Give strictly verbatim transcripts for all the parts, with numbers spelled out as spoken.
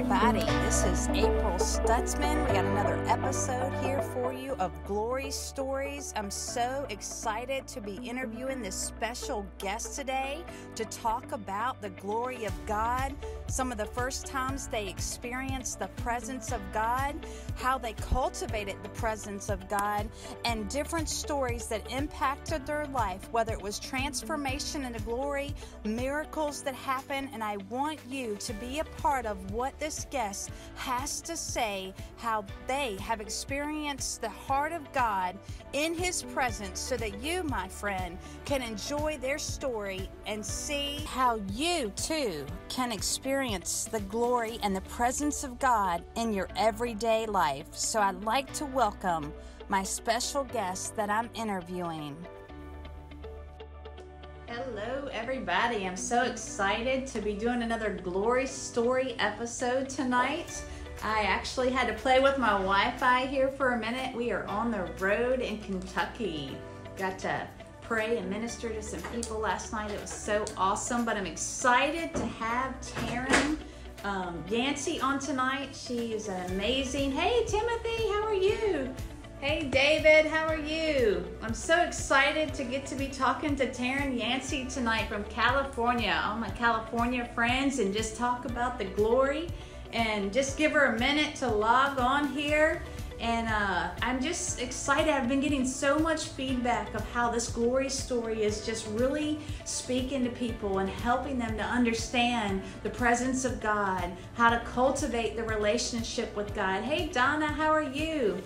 everybody. This is April Stutzman. We got another episode here for you of Glory Stories. I'm so excited to be interviewing this special guest today to talk about the glory of God, some of the first times they experienced the presence of God, how they cultivated the presence of God, and different stories that impacted their life, whether it was transformation into glory, miracles that happen, and I want you to be a part of what this guest has to say, how they have experienced the heart of God in His presence, so that you, my friend, can enjoy their story and see how you too can experience the glory and the presence of God in your everyday life. So I'd like to welcome my special guest that I'm interviewing. Hello everybody, I'm so excited to be doing another Glory Story episode tonight. I actually had to play with my Wi-Fi here for a minute. We are on the road in Kentucky. Got to pray and minister to some people last night. It was so awesome, but I'm excited to have Teryn um, Yancey on tonight. She is an amazing, hey Timothy, how are you? Hey David, how are you? I'm so excited to get to be talking to Teryn Yancey tonight from California, all my California friends, and just talk about the glory and just give her a minute to log on here. And uh, I'm just excited. I've been getting so much feedback of how this Glory Story is just really speaking to people and helping them to understand the presence of God, how to cultivate the relationship with God. Hey Donna, how are you?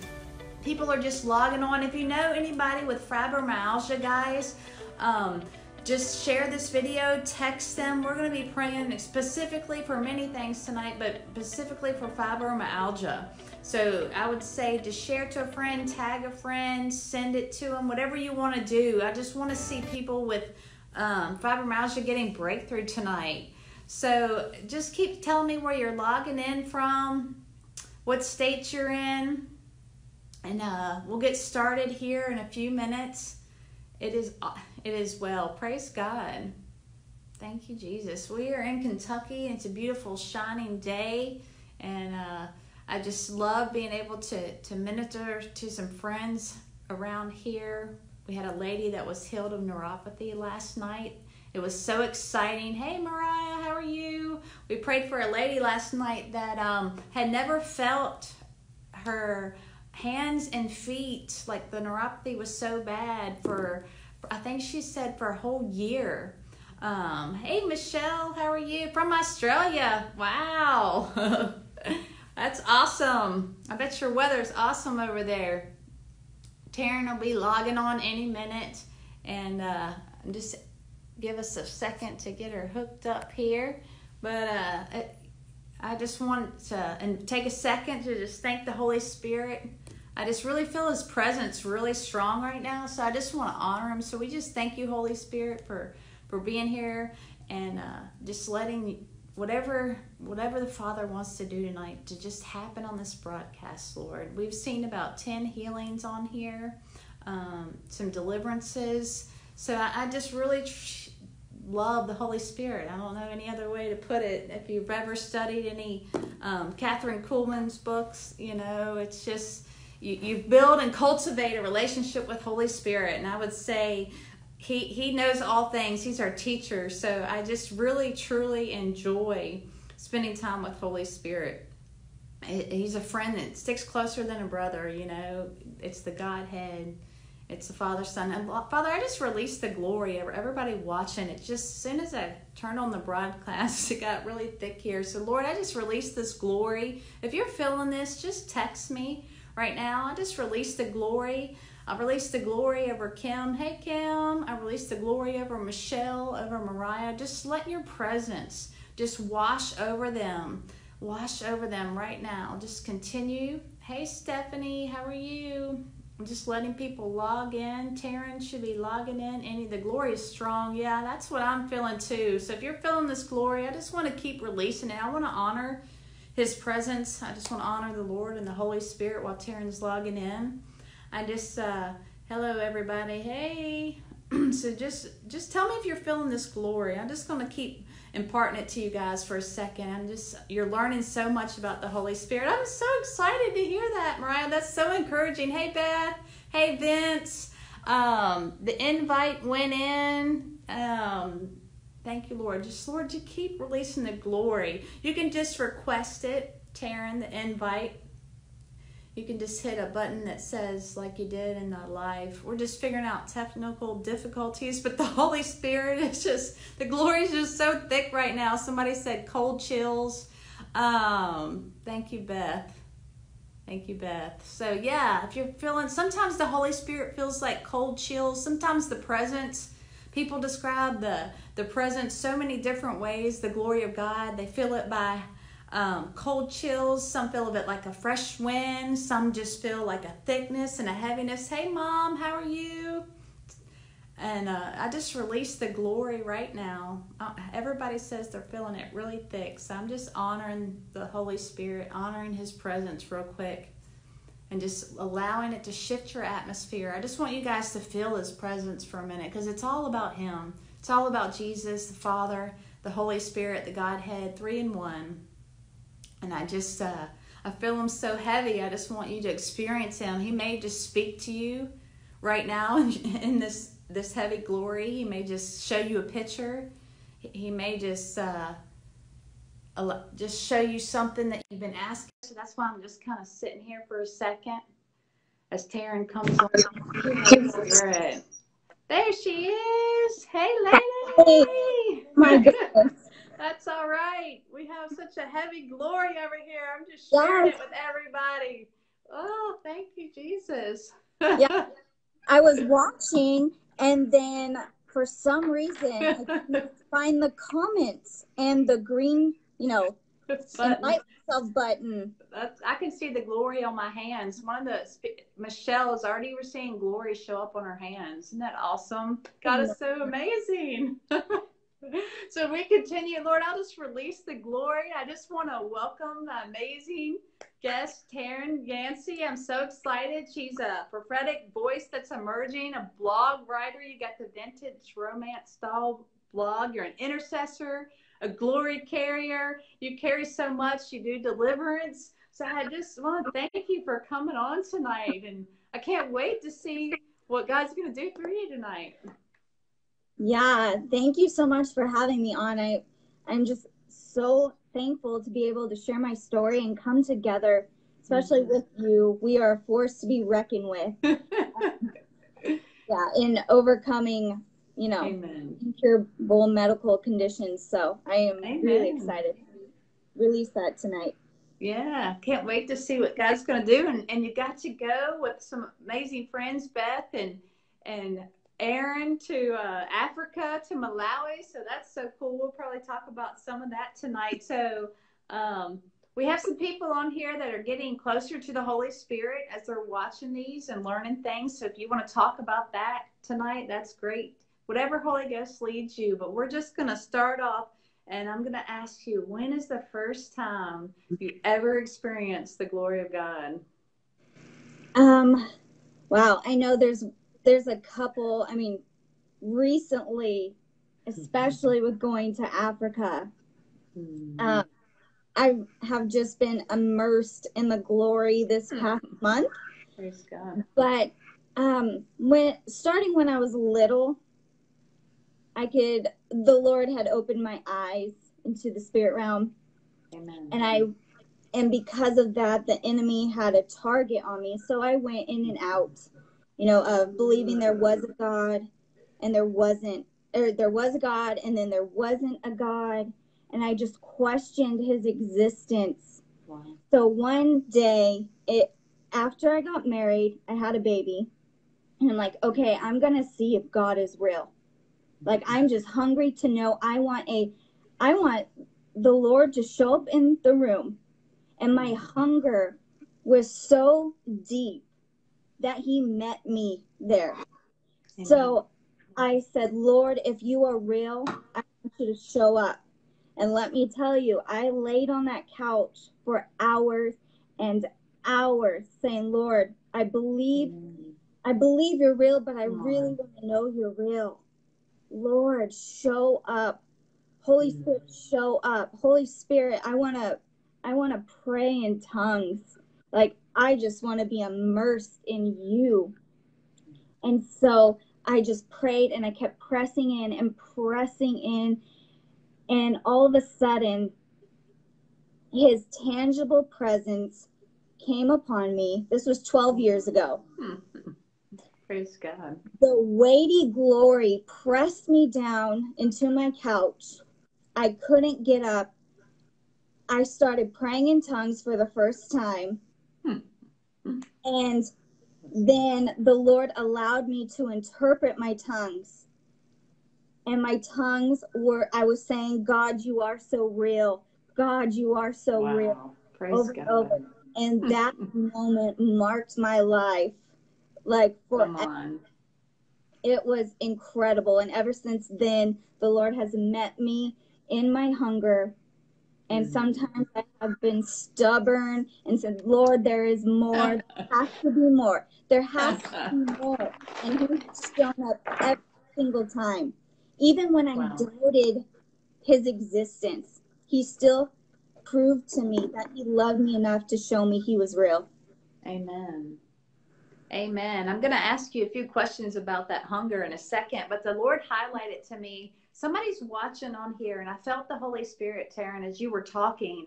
People are just logging on. If you know anybody with fibromyalgia, guys, um, just share this video, text them. We're gonna be praying specifically for many things tonight, but specifically for fibromyalgia. So I would say just share to a friend, tag a friend, send it to them, whatever you wanna do. I just wanna see people with um, fibromyalgia getting breakthrough tonight. So just keep telling me where you're logging in from, what state you're in. And uh, we'll get started here in a few minutes. It is, it is well. Praise God. Thank you, Jesus. We are in Kentucky. And it's a beautiful, shining day. And uh, I just love being able to, to minister to some friends around here. We had a lady that was healed of neuropathy last night. It was so exciting. Hey, Mariah, how are you? We prayed for a lady last night that um, had never felt her hands and feet, like the neuropathy was so bad for, I think she said for a whole year. Um, hey Michelle, how are you? From Australia, wow. That's awesome. I bet your weather's awesome over there. Teryn will be logging on any minute, and uh, just give us a second to get her hooked up here. But uh, it, I just want to and take a second to just thank the Holy Spirit. I just really feel His presence really strong right now, so I just want to honor Him. So we just thank you, Holy Spirit, for, for being here and uh, just letting whatever, whatever the Father wants to do tonight to just happen on this broadcast, Lord. We've seen about ten healings on here, um, some deliverances. So I, I just really tr love the Holy Spirit. I don't know any other way to put it. If you've ever studied any um, Catherine Kuhlman's books, you know, it's just, you, you build and cultivate a relationship with Holy Spirit. And I would say he, he knows all things. He's our teacher. So I just really, truly enjoy spending time with Holy Spirit. He's a friend that sticks closer than a brother, you know. It's the Godhead. It's the Father, Son, and Father. I just released the glory over everybody watching. It just, as soon as I turned on the broadcast, it got really thick here. So Lord, I just released this glory. If you're feeling this, just text me right now. I just released the glory. I released the glory over Kim. Hey, Kim. I released the glory over Michelle, over Mariah. Just let your presence just wash over them. Wash over them right now. Just continue. Hey, Stephanie. How are you? I'm just letting people log in. Teryn should be logging in. Any, the glory is strong. Yeah, that's what I'm feeling too. So if you're feeling this glory, I just want to keep releasing it. I want to honor His presence. I just want to honor the Lord and the Holy Spirit while Teryn's logging in. I just, uh, hello everybody. Hey, So just just tell me if you're feeling this glory. I'm just going to keep imparting it to you guys for a second. I'm just, you're learning so much about the Holy Spirit. I'm so excited to hear that, Mariah. That's so encouraging. Hey, Beth. Hey, Vince. Um, the invite went in. Um, thank you, Lord. Just, Lord, you keep releasing the glory. You can just request it, Teryn, the invite. You can just hit a button that says, like you did in the live, we're just figuring out technical difficulties, but the Holy Spirit is just, the glory is just so thick right now. Somebody said cold chills. Um, thank you, Beth. Thank you, Beth. So yeah, if you're feeling, sometimes the Holy Spirit feels like cold chills. Sometimes the presence, people describe the, the presence so many different ways, the glory of God. They feel it by Um, cold chills, some feel a bit like a fresh wind, some just feel like a thickness and a heaviness. Hey Mom, how are you? And uh, I just release the glory right now. Uh, everybody says they're feeling it really thick, so I'm just honoring the Holy Spirit, honoring His presence real quick, and just allowing it to shift your atmosphere. I just want you guys to feel His presence for a minute, because it's all about Him. It's all about Jesus, the Father, the Holy Spirit, the Godhead, three in one. And I just, uh, I feel Him so heavy. I just want you to experience Him. He may just speak to you right now in, in this this heavy glory. He may just show you a picture. He may just uh, just show you something that you've been asking. So that's why I'm just kind of sitting here for a second as Teryn comes on. There she is. Hey, lady. Hey, my goodness. That's all right. We have such a heavy glory over here. I'm just sharing yes. it with everybody. Oh, thank you, Jesus. Yeah. I was watching, and then for some reason, I couldn't find the comments and the green, you know, light myself button. That's, I can see the glory on my hands. One of the, Michelle is already seeing glory show up on her hands. Isn't that awesome? God is so amazing. So we continue, Lord, I'll just release the glory. I just want to welcome my amazing guest, Teryn Yancey. I'm so excited. She's a prophetic voice that's emerging, a blog writer. You got the Vintage Romance Style blog. You're an intercessor, a glory carrier. You carry so much. You do deliverance. So I just want to thank you for coming on tonight. And I can't wait to see what God's going to do for you tonight. Yeah, thank you so much for having me on. I, I'm just so thankful to be able to share my story and come together, especially mm-hmm. with you. We are a force to be reckoned with. um, yeah, in overcoming, you know, Amen. incurable medical conditions. So I am Amen. really excited to release that tonight. Yeah, can't wait to see what God's going to do. And, and you got to go with some amazing friends, Beth and and. Aaron to uh, Africa, to Malawi. So that's so cool. We'll probably talk about some of that tonight. So um, we have some people on here that are getting closer to the Holy Spirit as they're watching these and learning things. So if you want to talk about that tonight, that's great. Whatever Holy Ghost leads you. But we're just going to start off, and I'm going to ask you, when is the first time you ever experienced the glory of God? Um, wow. I know there's There's a couple, I mean, recently, especially with going to Africa, mm-hmm. um, I have just been immersed in the glory this past month. Praise God. But um, when, starting when I was little, I could, the Lord had opened my eyes into the spirit realm. Amen. And I, and because of that, the enemy had a target on me. So I went in and out, you know, of believing there was a God and there wasn't, or there was a God and then there wasn't a God. And I just questioned His existence. Wow. So one day, it after I got married, I had a baby. And I'm like, okay, I'm going to see if God is real. Like, I'm just hungry to know. I want a, I want the Lord to show up in the room. And my hunger was so deep that He met me there. Amen. So I said, Lord, if you are real, I want you to show up. And let me tell you, I laid on that couch for hours and hours saying, Lord, I believe, Amen. I believe you're real, but I Lord. really want to know you're real. Lord, show up. Holy mm. Spirit, show up. Holy Spirit, I want to I want to pray in tongues. Like, I just want to be immersed in you. And so I just prayed and I kept pressing in and pressing in. And all of a sudden, his tangible presence came upon me. This was twelve years ago. Praise God. The weighty glory pressed me down into my couch. I couldn't get up. I started praying in tongues for the first time. Hmm. And then the Lord allowed me to interpret my tongues. And my tongues were, I was saying, God, you are so real. God, you are so wow. real. Praise over God. And, over. And that moment marked my life. Like, forever. It was incredible. And ever since then, the Lord has met me in my hunger. And mm-hmm. sometimes I have been stubborn and said, Lord, there is more. There has to be more. There has to be more. And he has shown up every single time. Even when I wow. doubted his existence, he still proved to me that he loved me enough to show me he was real. Amen. Amen. I'm going to ask you a few questions about that hunger in a second, but the Lord highlighted to me, somebody's watching on here, and I felt the Holy Spirit, Teryn, as you were talking,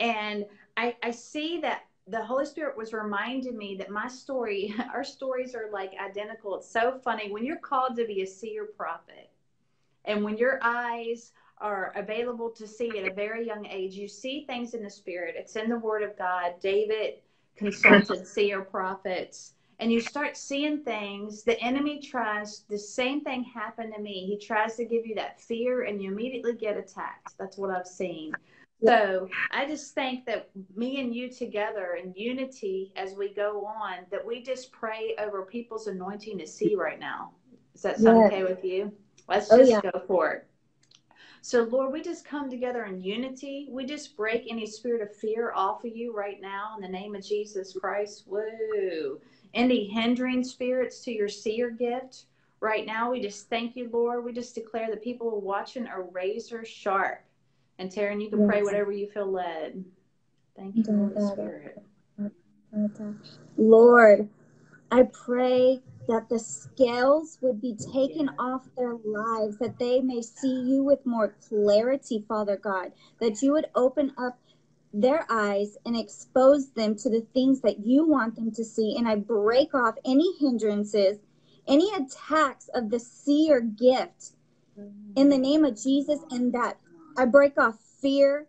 and I, I see that the Holy Spirit was reminding me that my story, our stories are like identical. It's so funny. When you're called to be a seer prophet, and when your eyes are available to see at a very young age, you see things in the Spirit. It's in the Word of God. David consulted seer prophets. And you start seeing things. The enemy tries, the same thing happened to me. He tries to give you that fear and you immediately get attacked. That's what I've seen. So I just think that me and you together in unity as we go on, that we just pray over people's anointing to see right now. Is that yeah. okay with you? Let's just oh, yeah. go for it. So, Lord, we just come together in unity. We just break any spirit of fear off of you right now in the name of Jesus Christ. Woo. Any hindering spirits to your seer gift right now, we just thank you, Lord. We just declare that people watching are razor sharp. And Teryn, you can yes. pray whatever you feel led. Thank you, Holy Spirit. Lord, I pray that the scales would be taken yeah. off their lives, that they may see you with more clarity, Father God, that you would open up their eyes and expose them to the things that you want them to see. And I break off any hindrances, any attacks of the seer gift in the name of Jesus. And that I break off fear,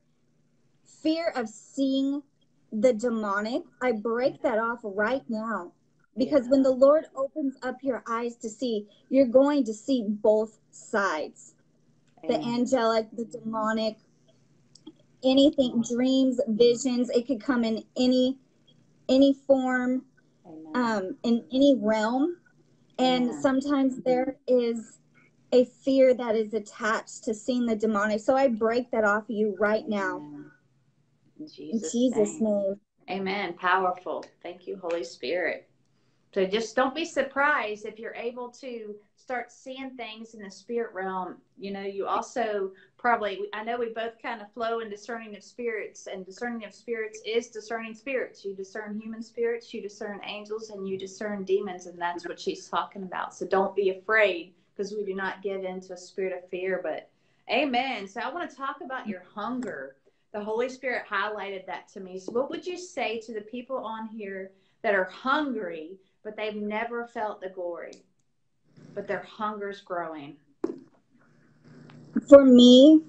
fear of seeing the demonic. I break that off right now. Because yeah. when the Lord opens up your eyes to see, you're going to see both sides. Amen. The angelic, the demonic, anything, dreams, visions. It could come in any any form, um, in any realm. And yeah. sometimes there is a fear that is attached to seeing the demonic. So I break that off of you right now. In Jesus', in Jesus name. name. Amen. Powerful. Thank you, Holy Spirit. So just don't be surprised if you're able to start seeing things in the spirit realm. You know, you also probably, I know we both kind of flow in discerning of spirits, and discerning of spirits is discerning spirits. You discern human spirits, you discern angels, and you discern demons, and that's what she's talking about. So don't be afraid, because we do not give in to a spirit of fear, but amen. So I want to talk about your hunger. The Holy Spirit highlighted that to me. So what would you say to the people on here that are hungry, but they've never felt the glory, but their hunger's growing? For me,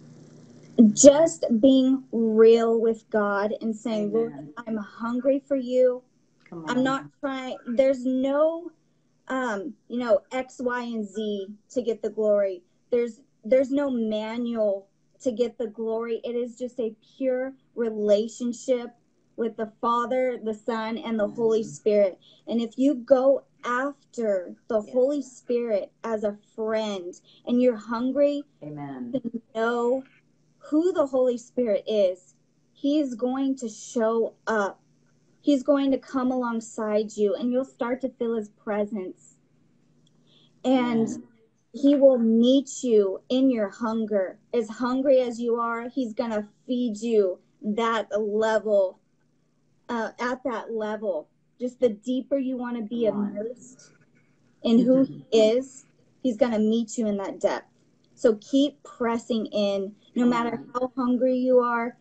just being real with God and saying, Amen. Lord, I'm hungry for you. Come on. I'm not trying, there's no, um, you know, X, Y, and Z to get the glory. There's, there's no manual to get the glory. It is just a pure relationship with the Father, the Son, and the mm-hmm. Holy Spirit. And if you go after the yes. Holy Spirit as a friend and you're hungry Amen. to know who the Holy Spirit is, he is going to show up. He's going to come alongside you and you'll start to feel his presence. And yeah. he will meet you in your hunger. As hungry as you are, he's going to feed you that level, uh, at that level. Just the deeper you want to be immersed in who he is, he's going to meet you in that depth. So keep pressing in, no matter how hungry you are.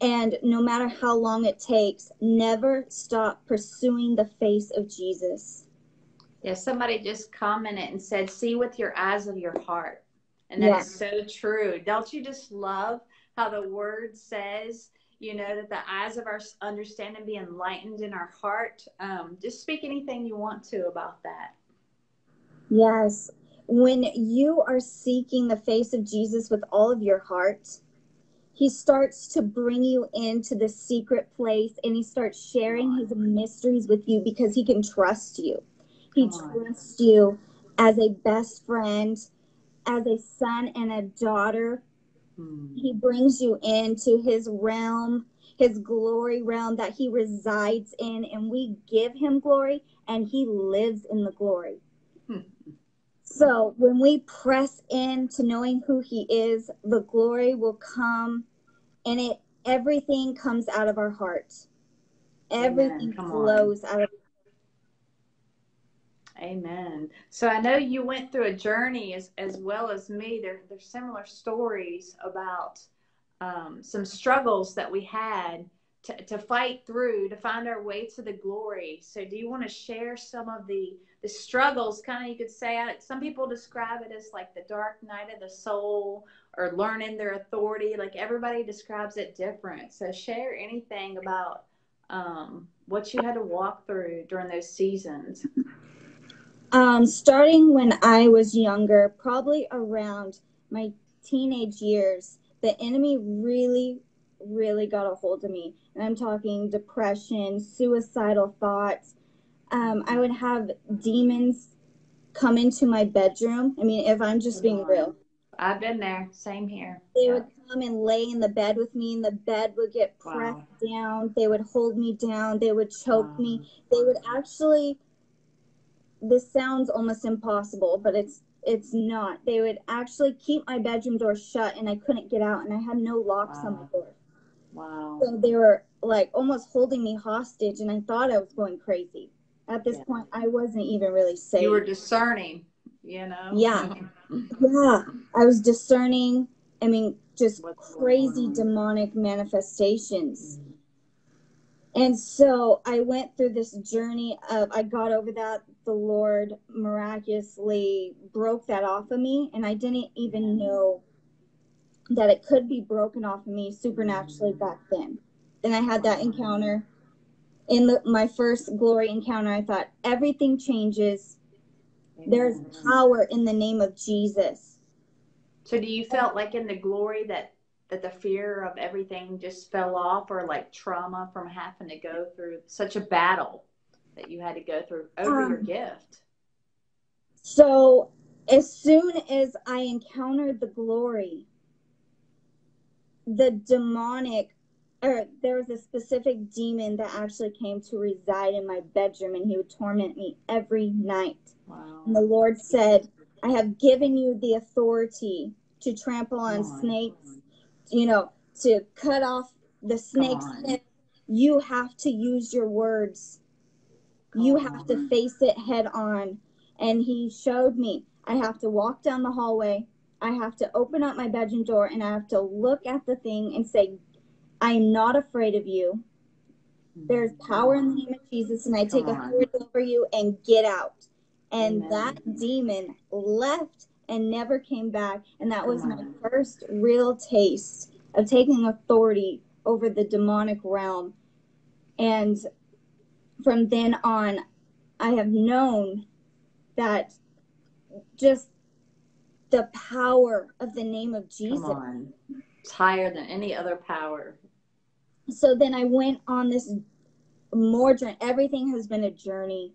And no matter how long it takes, never stop pursuing the face of Jesus. Yeah, somebody just commented and said, see with your eyes of your heart. And that yeah. is so true. Don't you just love how the word says, you know, that the eyes of our understanding be enlightened in our heart? Um, just speak anything you want to about that. Yes. When you are seeking the face of Jesus with all of your heart, he starts to bring you into the secret place and he starts sharing his mysteries with you because he can trust you. He trusts you as a best friend, as a son and a daughter. Mm. He brings you into his realm, his glory realm that he resides in, and we give him glory and he lives in the glory. Mm. So when we press into knowing who he is, the glory will come, and it everything comes out of our heart. Everything flows out of our heart. Amen. So I know you went through a journey as, as well as me. There, there's similar stories about um, some struggles that we had to, to fight through, to find our way to the glory. So do you want to share some of the The struggles, kind of, you could say, some people describe it as like the dark night of the soul or learning their authority. Like everybody describes it different. So share anything about um, what you had to walk through during those seasons. Um, starting when I was younger, probably around my teenage years, the enemy really, really got a hold of me. And I'm talking depression, suicidal thoughts. Um, I would have demons come into my bedroom. I mean, if I'm just being real. I've been there. Same here. They yeah. would come and lay in the bed with me, and the bed would get pressed wow. down. They would hold me down. They would choke wow. me. They would actually, this sounds almost impossible, but it's it's not. They would actually keep my bedroom door shut, and I couldn't get out, and I had no locks wow. on my door. Wow. So they were like almost holding me hostage, and I thought I was going crazy. At this yeah. point, I wasn't even really safe. You were discerning, you know? Yeah. yeah. I was discerning. I mean, just What's crazy demonic manifestations. Mm-hmm. And so I went through this journey of, I got over that. The Lord miraculously broke that off of me. And I didn't even know that it could be broken off of me supernaturally mm-hmm. back then. Then I had that encounter. In the, my first glory encounter, I thought, everything changes. Amen. There's power in the name of Jesus. So do you felt like in the glory that, that the fear of everything just fell off, or like trauma from having to go through such a battle that you had to go through over um, your gift? So as soon as I encountered the glory, the demonic Or there was a specific demon that actually came to reside in my bedroom, and he would torment me every night. Wow. And the Lord said, I have given you the authority to trample on Come snakes, on. you know, to cut off the snake's head. You have to use your words. Come you have on. to face it head on. And he showed me, I have to walk down the hallway. I have to open up my bedroom door, and I have to look at the thing and say, I am not afraid of you. There's power in the name of Jesus, and I take authority over you and get out. And Amen. that demon left and never came back. And that was my first real taste of taking authority over the demonic realm. And from then on, I have known that just the power of the name of Jesus. It's higher than any other power. So then I went on this more journey. Everything has been a journey.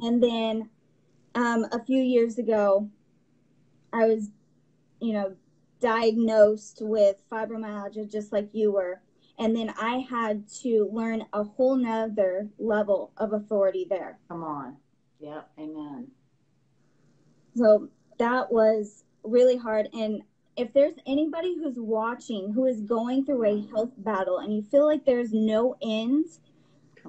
And then um, a few years ago, I was, you know, diagnosed with fibromyalgia, just like you were. And then I had to learn a whole nother level of authority there. Come on. Yeah. Amen. So that was really hard. And if there's anybody who's watching, who is going through a health battle and you feel like there's no end,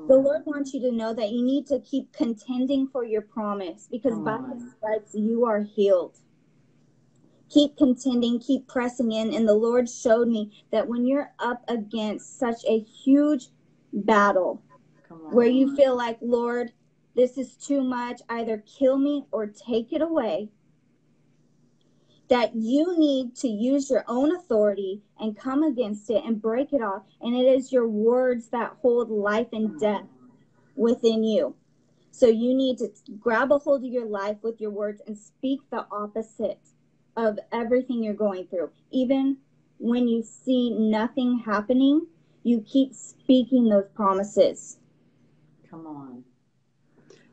the Lord wants you to know that you need to keep contending for your promise, because Come by on. His stripes you are healed. Keep contending, keep pressing in. And the Lord showed me that when you're up against such a huge battle where you feel like, Lord, this is too much, either kill me or take it away, that you need to use your own authority and come against it and break it off. And it is your words that hold life and death within you. So you need to grab a hold of your life with your words and speak the opposite of everything you're going through. Even when you see nothing happening, you keep speaking those promises. Come on.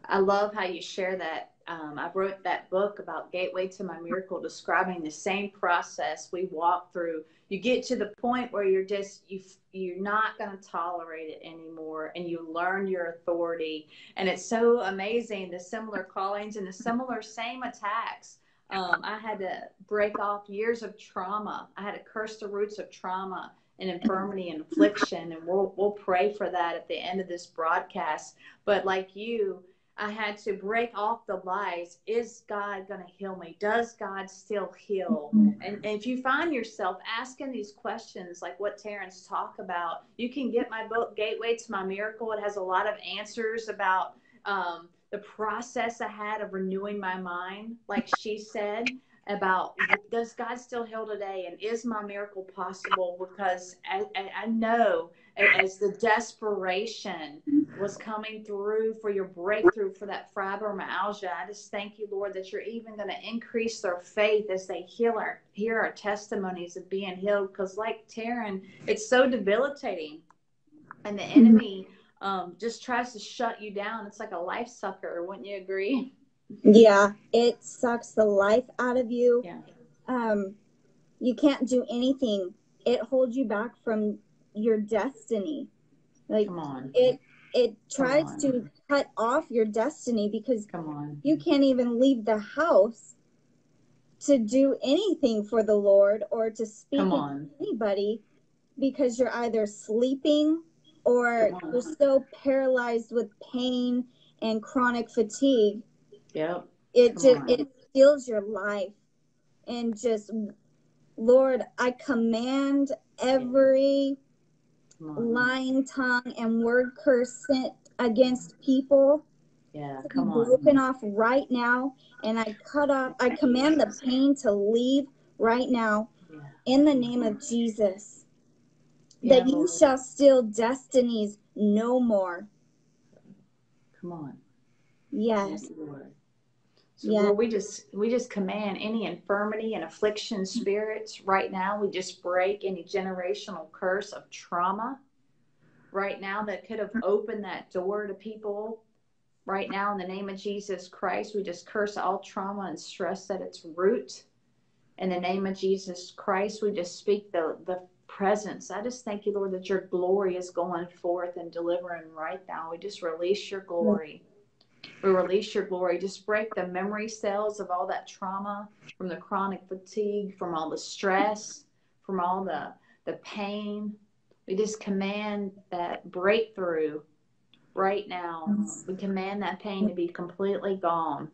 I love how you share that. Um, I wrote that book about Gateway to My Miracle, describing the same process we walk through. You get to the point where you're just, you, you're not going to tolerate it anymore, and you learn your authority. And it's so amazing, the similar callings and the similar same attacks. Um, I had to break off years of trauma. I had to curse the roots of trauma and infirmity and affliction. And we'll, we'll pray for that at the end of this broadcast. But like you, I had to break off the lies. Is God going to heal me? Does God still heal? And, and if you find yourself asking these questions, like what Teryn's talk about, you can get my book, Gateway to My Miracle. It has a lot of answers about um, the process I had of renewing my mind, like she said, about does God still heal today? And is my miracle possible? Because I, I know as the desperation was coming through for your breakthrough for that fibromyalgia, I just thank you, Lord, that you're even going to increase their faith as they heal our, hear our testimonies of being healed. Because like Teryn, it's so debilitating. And the enemy um, just tries to shut you down. It's like a life sucker. Wouldn't you agree? Yeah, it sucks the life out of you. Yeah. Um, you can't do anything. It holds you back from your destiny. Like Come on. it it tries to cut off your destiny, because Come on. you can't even leave the house to do anything for the Lord or to speak to anybody, because you're either sleeping or you're so paralyzed with pain and chronic fatigue. Yeah, it just it steals your life. And just, Lord, I command every lying tongue and word curse sent against people yeah, to be broken off right now. And I cut off. I command the pain to leave right now, yeah. in the name of Jesus. Yeah, that you Lord. shall steal destinies no more. Come on. Yes, yes Lord. So yeah. Lord, we just we just command any infirmity and affliction spirits right now. We just break any generational curse of trauma right now that could have opened that door to people. Right now, in the name of Jesus Christ, we just curse all trauma and stress at its root. In the name of Jesus Christ, we just speak the the presence. I just thank you, Lord, that your glory is going forth and delivering right now. We just release your glory. Yeah. We release your glory. Just break the memory cells of all that trauma, from the chronic fatigue, from all the stress, from all the, the pain. We just command that breakthrough right now. We command that pain to be completely gone.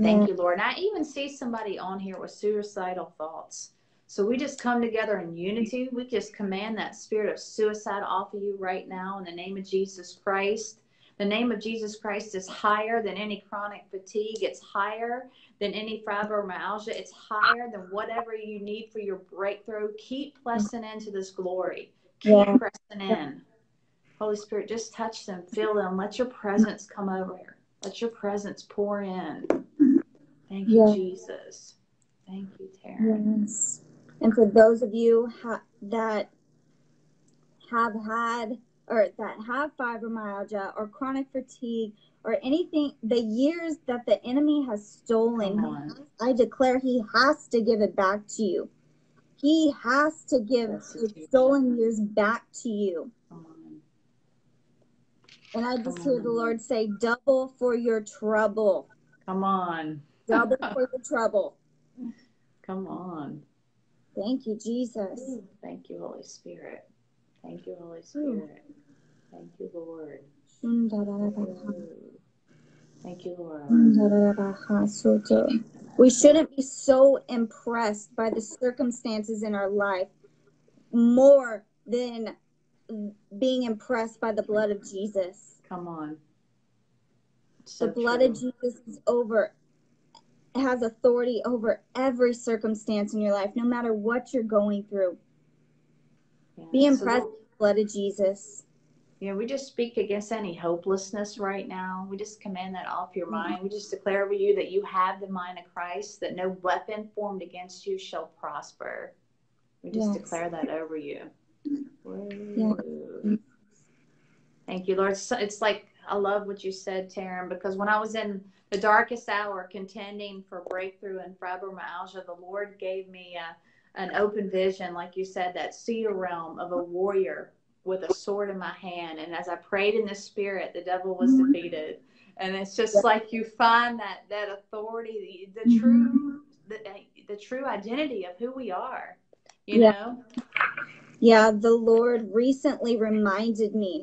Thank you, Lord. And I even see somebody on here with suicidal thoughts. So we just come together in unity. We just command that spirit of suicide off of you right now in the name of Jesus Christ. The name of Jesus Christ is higher than any chronic fatigue. It's higher than any fibromyalgia. It's higher than whatever you need for your breakthrough. Keep pressing into this glory. Keep yeah. pressing in. Holy Spirit, just touch them, feel them. Let your presence come over here. Let your presence pour in. Thank you, yeah. Jesus. Thank you, Teryn. Yes. And for those of you ha- that have had or that have fibromyalgia or chronic fatigue or anything, the years that the enemy has stolen, I declare he has to give it back to you. He has to give your stolen years back to you. And I just hear the Lord say, double for your trouble. Come on. Double for your trouble. Come on. Thank you, Jesus. Thank you, Holy Spirit. Thank you, Holy Spirit. Thank you, Lord. Thank you, Lord. We shouldn't be so impressed by the circumstances in our life more than being impressed by the blood of Jesus. Come on. So the blood true. of Jesus is over, has authority over every circumstance in your life, no matter what you're going through. Yeah, be impressed so with the blood of Jesus. Yeah, we just speak against any hopelessness right now. We just command that off your mind. Mm-hmm. We just declare over you that you have the mind of Christ, that no weapon formed against you shall prosper. We just yes. declare that over you. Yeah. Thank you, Lord. So it's like, I love what you said, Teryn, because when I was in the darkest hour contending for breakthrough and fibromyalgia, the Lord gave me a, an open vision, like you said, that seer realm of a warrior with a sword in my hand. And as I prayed in the spirit, the devil was mm-hmm. defeated. And it's just yeah. like you find that, that authority, the, the mm-hmm. true, the, the true identity of who we are, you yeah. know? Yeah, the Lord recently reminded me.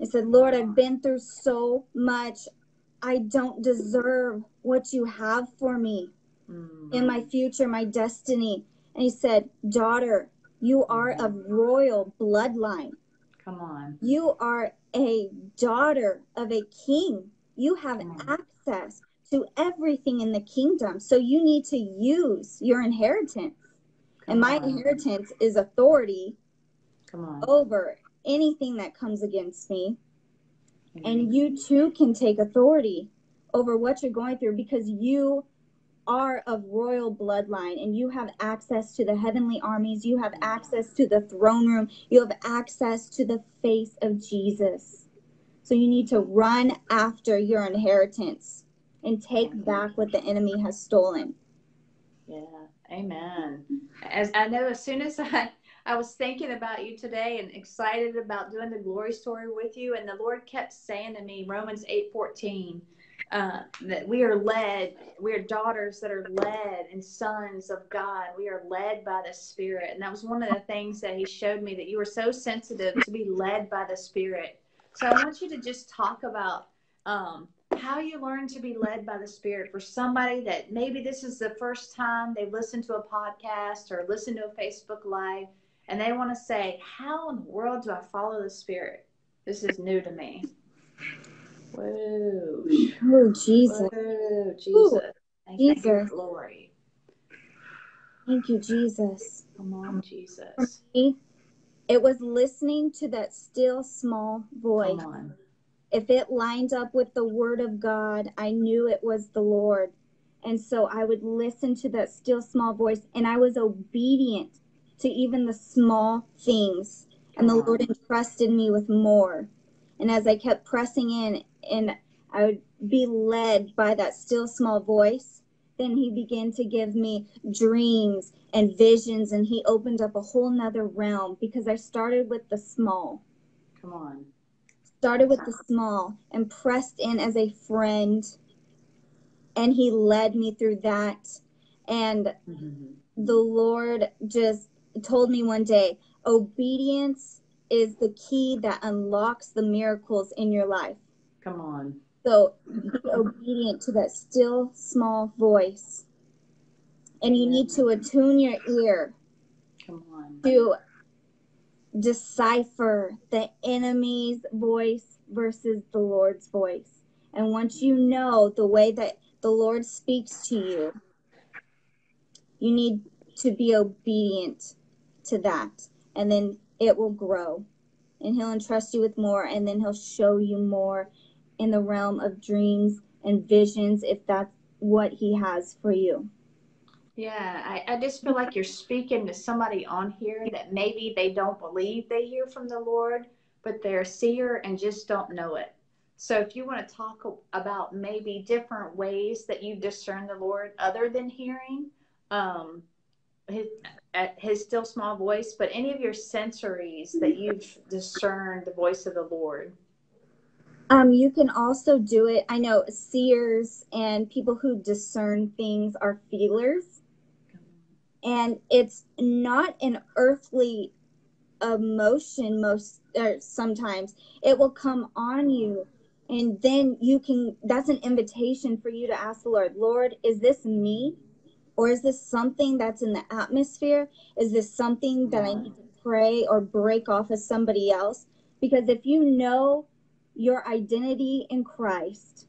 I said, Lord, I've been through so much. I don't deserve what you have for me mm. in my future, my destiny. And he said, daughter, you are of royal bloodline. Come on. You are a daughter of a king. You have access to everything in the kingdom. So you need to use your inheritance. Come and my on. inheritance is authority Come on. over anything that comes against me. Mm-hmm. And you too can take authority over what you're going through, because you are of royal bloodline and you have access to the heavenly armies. You have access to the throne room. You have access to the face of Jesus. So you need to run after your inheritance and take mm-hmm. back what the enemy has stolen. Yeah. Amen. As I know, as soon as I, I was thinking about you today and excited about doing the glory story with you, and the Lord kept saying to me, Romans eight fourteen, uh, that we are led, we are daughters that are led and sons of God. We are led by the Spirit. And that was one of the things that he showed me, that you were so sensitive to be led by the Spirit. So I want you to just talk about, um, how you learn to be led by the Spirit for somebody that maybe this is the first time they listen to a podcast or listen to a Facebook Live, and they want to say, how in the world do I follow the Spirit? This is new to me. Whoa. Oh, Jesus. Whoa, Jesus. Ooh, thank Jesus. You, glory. Thank you, Jesus. Come on, Jesus. For me, it was listening to that still small voice. Come on. If it lined up with the word of God, I knew it was the Lord. And so I would listen to that still small voice, and I was obedient to even the small things. And the Lord entrusted me with more. And as I kept pressing in and I would be led by that still small voice, then he began to give me dreams and visions. And he opened up a whole nother realm, because I started with the small. Come on. Started with the small and pressed in as a friend, and he led me through that. And mm-hmm. the Lord just told me one day, obedience is the key that unlocks the miracles in your life. Come on. So be obedient to that still small voice, and you need to attune your ear. Come on. To decipher the enemy's voice versus the Lord's voice. And once you know the way that the Lord speaks to you, you need to be obedient to that. And then it will grow. And he'll entrust you with more. And then he'll show you more in the realm of dreams and visions, if that's what he has for you. Yeah, I, I just feel like you're speaking to somebody on here that maybe they don't believe they hear from the Lord, but they're a seer and just don't know it. So if you want to talk about maybe different ways that you discern the Lord other than hearing, um, his, at his still small voice, but any of your sensories that you've discerned the voice of the Lord. Um, you can also do it. I know seers and people who discern things are feelers. And it's not an earthly emotion most or sometimes. It will come on you. And then you can, that's an invitation for you to ask the Lord, Lord, is this me? Or is this something that's in the atmosphere? Is this something that I need to pray or break off of somebody else? Because if you know your identity in Christ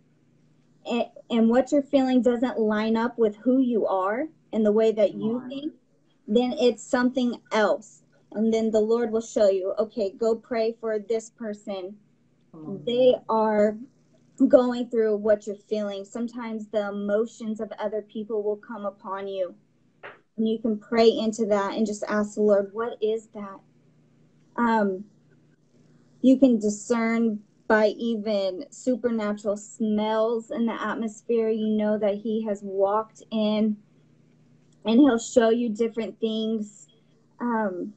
and, and what you're feeling doesn't line up with who you are and the way that you think, then it's something else. And then the Lord will show you, okay, go pray for this person. They are going through what you're feeling. Sometimes the emotions of other people will come upon you, and you can pray into that and just ask the Lord, what is that? Um, you can discern by even supernatural smells in the atmosphere. You know that he has walked in, and he'll show you different things. Um,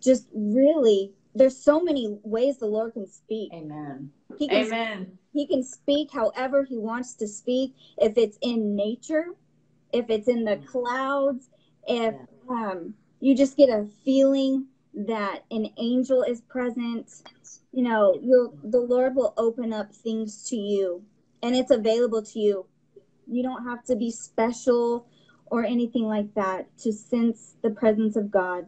just really, there's so many ways the Lord can speak. Amen. He can Amen. Speak, he can speak however he wants to speak. If it's in nature, if it's in the clouds, if um, you just get a feeling that an angel is present, you know, you'll, the Lord will open up things to you, and it's available to you. You don't have to be special or anything like that to sense the presence of God.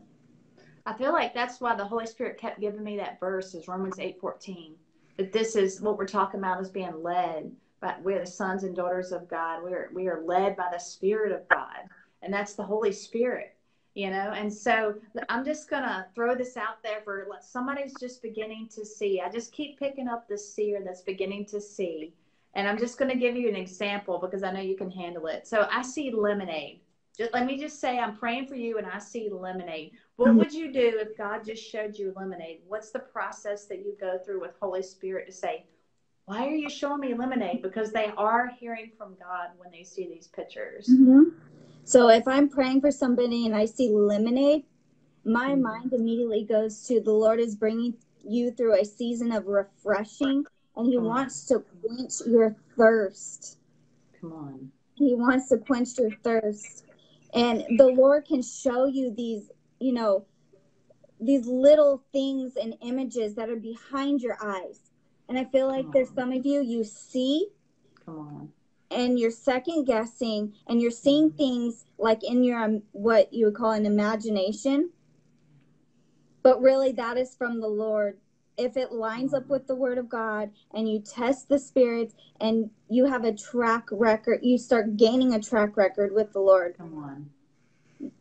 I feel like that's why the Holy Spirit kept giving me that verse is Romans eight fourteen. That this is what we're talking about is being led. But we're the sons and daughters of God. We are, we are led by the Spirit of God. And that's the Holy Spirit, you know. And so I'm just going to throw this out there for somebody's just beginning to see. I just keep picking up the seer that's beginning to see. And I'm just going to give you an example because I know you can handle it. So I see lemonade. Just, let me just say I'm praying for you and I see lemonade. What would you do if God just showed you lemonade? What's the process that you go through with Holy Spirit to say, why are you showing me lemonade? Because they are hearing from God when they see these pictures. Mm-hmm. So if I'm praying for somebody and I see lemonade, my mm-hmm. mind immediately goes to the Lord is bringing you through a season of refreshing, and he Come wants on. to quench your thirst. Come on. He wants to quench your thirst. And the Lord can show you these, you know, these little things and images that are behind your eyes. And I feel like there's some of you, you see, Come on. and you're second guessing, and you're seeing things like in your, um, what you would call an imagination. But really that is from the Lord. If it lines up with the Word of God and you test the spirits and you have a track record, you start gaining a track record with the Lord. Come on.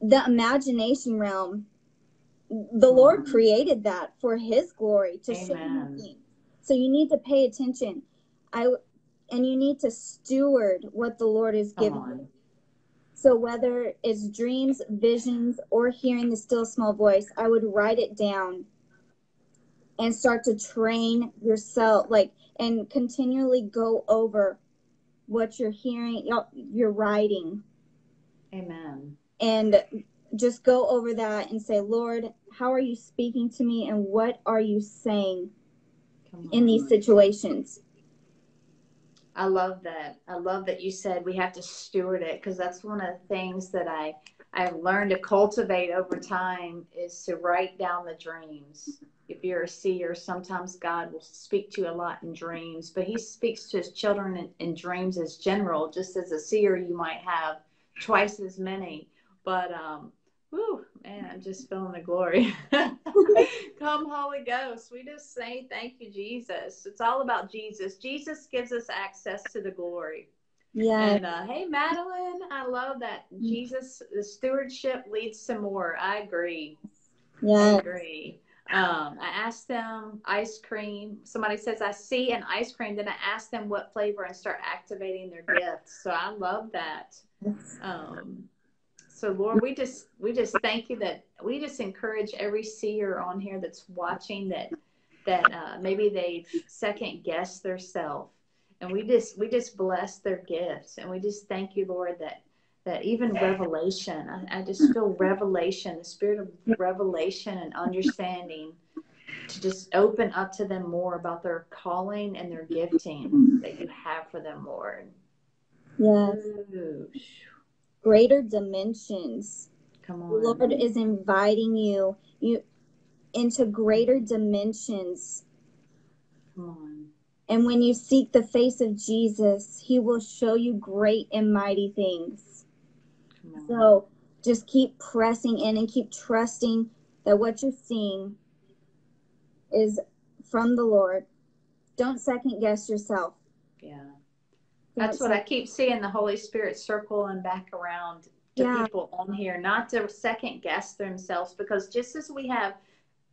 The imagination realm, the Come Lord on. created that for his glory to Amen. show you things. So you need to pay attention. I, and you need to steward what the Lord is giving you. So whether it's dreams, visions, or hearing the still small voice, I would write it down and start to train yourself, like, and continually go over what you're hearing, you're writing. Amen. And just go over that and say, Lord, how are you speaking to me? And what are you saying in these situations? I love that. I love that you said we have to steward it, because that's one of the things that I, I've learned to cultivate over time is to write down the dreams. If you're a seer, sometimes God will speak to you a lot in dreams, but he speaks to his children in, in dreams as general. Just as a seer, you might have twice as many. But, um, whew, man, I'm just feeling the glory. Come, Holy Ghost. We just say thank you, Jesus. It's all about Jesus. Jesus gives us access to the glory. Yeah. And uh, hey, Madeline, I love that. Jesus, the stewardship leads to more. I agree. Yeah. I agree. Um, I asked them ice cream. Somebody says, I see an ice cream. Then I ask them what flavor and start activating their gifts. So I love that. Um, so Lord, we just, we just thank you that we just encourage every seer on here that's watching that, that, uh, maybe they second guess their self, and we just, we just bless their gifts. And we just thank you, Lord, that, that even revelation, I, I just feel revelation, the spirit of revelation and understanding to just open up to them more about their calling and their gifting that you have for them, Lord. Yes. Ooh. Greater dimensions. Come on. The Lord is inviting you, you into greater dimensions. Come on. And when you seek the face of Jesus, he will show you great and mighty things. So just keep pressing in and keep trusting that what you're seeing is from the Lord. Don't second guess yourself. Yeah. That's what I keep seeing the Holy Spirit circling back around to yeah. people on here, not to second guess themselves, because just as we have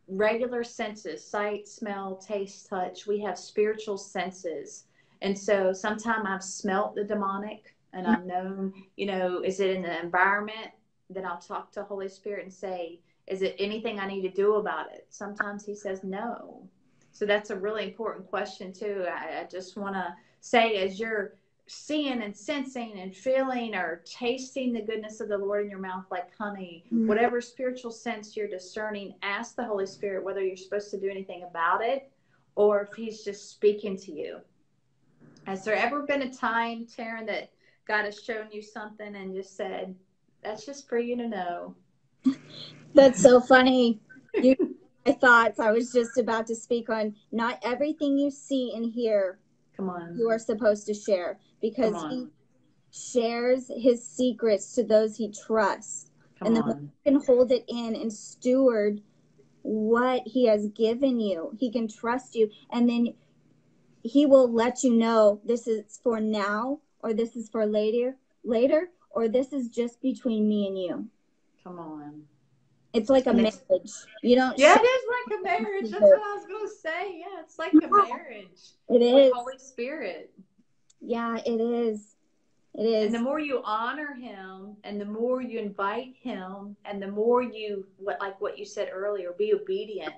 regular senses, sight, smell, taste, touch, we have spiritual senses. And so sometimes I've smelt the demonic and I've known, you know, is it in the environment? Then I'll talk to Holy Spirit and say, is it anything I need to do about it? Sometimes he says no. So that's a really important question too. I, I just want to say, as you're seeing and sensing and feeling or tasting the goodness of the Lord in your mouth like honey, mm-hmm. whatever spiritual sense you're discerning, ask the Holy Spirit whether you're supposed to do anything about it or if he's just speaking to you. Has there ever been a time, Teryn, that God has shown you something and just said, that's just for you to know? That's so funny. You, my thoughts, I was just about to speak on, not everything you see and hear you are supposed to share, because he shares his secrets to those he trusts. Come and then he can hold it in and steward what he has given you. He can trust you, and then he will let you know this is for now, or this is for later, later, or this is just between me and you. Come on. It's like a marriage. You don't. Yeah, it is like a marriage. That's what I was going to say. Yeah, it's like a marriage. It is. With Holy Spirit. Yeah, it is. It is. And the more you honor him and the more you invite him and the more you, what like what you said earlier, be obedient.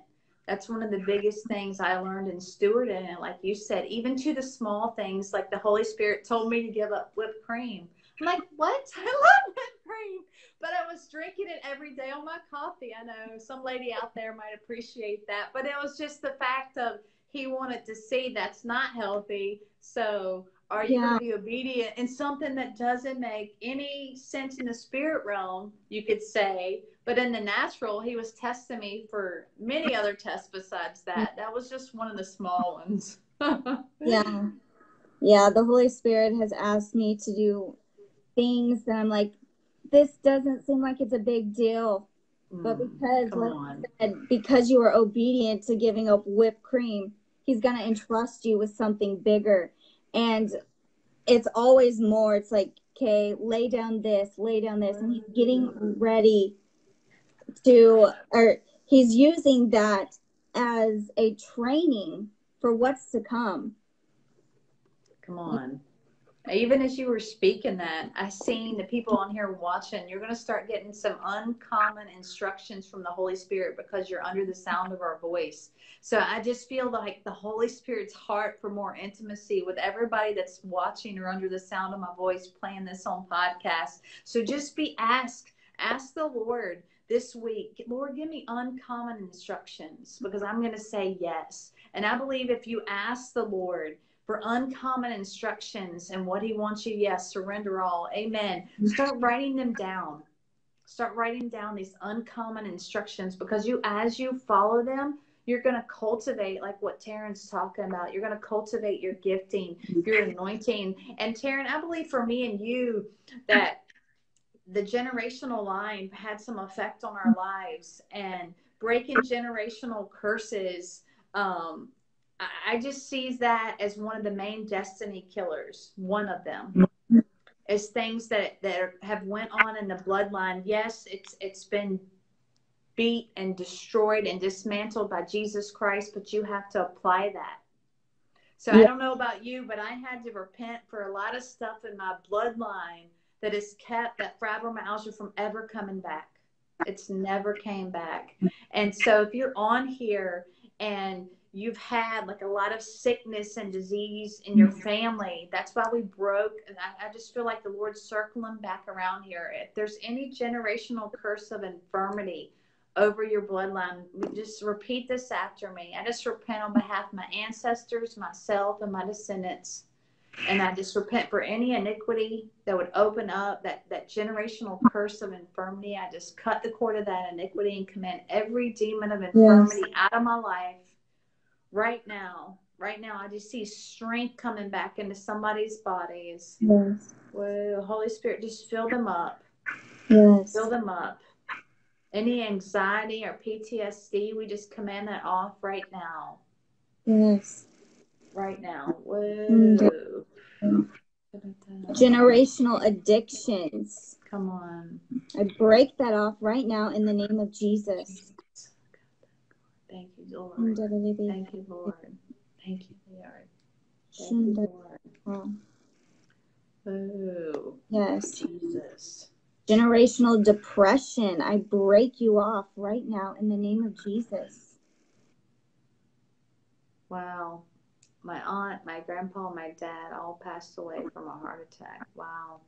That's one of the biggest things I learned in stewarding. And like you said, even to the small things, like the Holy Spirit told me to give up whipped cream. I'm like, what? I love whipped cream. But I was drinking it every day on my coffee. I know some lady out there might appreciate that. But it was just the fact of he wanted to see that's not healthy. So are you yeah. going to be obedient? And something that doesn't make any sense in the spirit realm, you could say. But in the natural, he was testing me for many other tests besides that. That was just one of the small ones. yeah. Yeah, the Holy Spirit has asked me to do things that I'm like, this doesn't seem like it's a big deal, mm, but because like said, because you are obedient to giving up whipped cream, he's going to entrust you with something bigger. And it's always more. It's like, okay, lay down this, lay down this. And he's getting ready to, or he's using that as a training for what's to come. Come on. Even as you were speaking that, I seen the people on here watching, you're going to start getting some uncommon instructions from the Holy Spirit because you're under the sound of our voice. So I just feel like the Holy Spirit's heart for more intimacy with everybody that's watching or under the sound of my voice playing this on podcast. So just be asked, ask the Lord this week, Lord, give me uncommon instructions, because I'm going to say yes. And I believe if you ask the Lord for uncommon instructions and what he wants you, yes, surrender all, amen. Start writing them down. Start writing down these uncommon instructions, because you, as you follow them, you're going to cultivate, like what Teryn's talking about, you're going to cultivate your gifting, your anointing. And Teryn, I believe for me and you that the generational line had some effect on our lives, and breaking generational curses, um, I just see that as one of the main destiny killers. One of them is things that, that have went on in the bloodline. Yes, it's it's been beat and destroyed and dismantled by Jesus Christ, but you have to apply that. So yeah. I don't know about you, but I had to repent for a lot of stuff in my bloodline that has kept that fibromyalgia from ever coming back. It's never came back. And so if you're on here and you've had like a lot of sickness and disease in your family. That's why we broke. And I, I just feel like the Lord's circling back around here. If there's any generational curse of infirmity over your bloodline, just repeat this after me. I just repent on behalf of my ancestors, myself, and my descendants. And I just repent for any iniquity that would open up that, that generational curse of infirmity. I just cut the cord of that iniquity and command every demon of infirmity yes. out of my life. Right now, right now, I just see strength coming back into somebody's bodies. Yes. Whoa, Holy Spirit, just fill them up. Yes. Fill them up. Any anxiety or P T S D, we just command that off right now. Yes. Right now. Whoa. Generational addictions. Come on. I break that off right now in the name of Jesus. Thank you, Lord. Thank you, Lord. Thank you, Lord. Thank you, Lord. Oh, yes. Jesus. Generational depression. I break you off right now in the name of Jesus. Wow. My aunt, my grandpa, and my dad all passed away from a heart attack. Wow.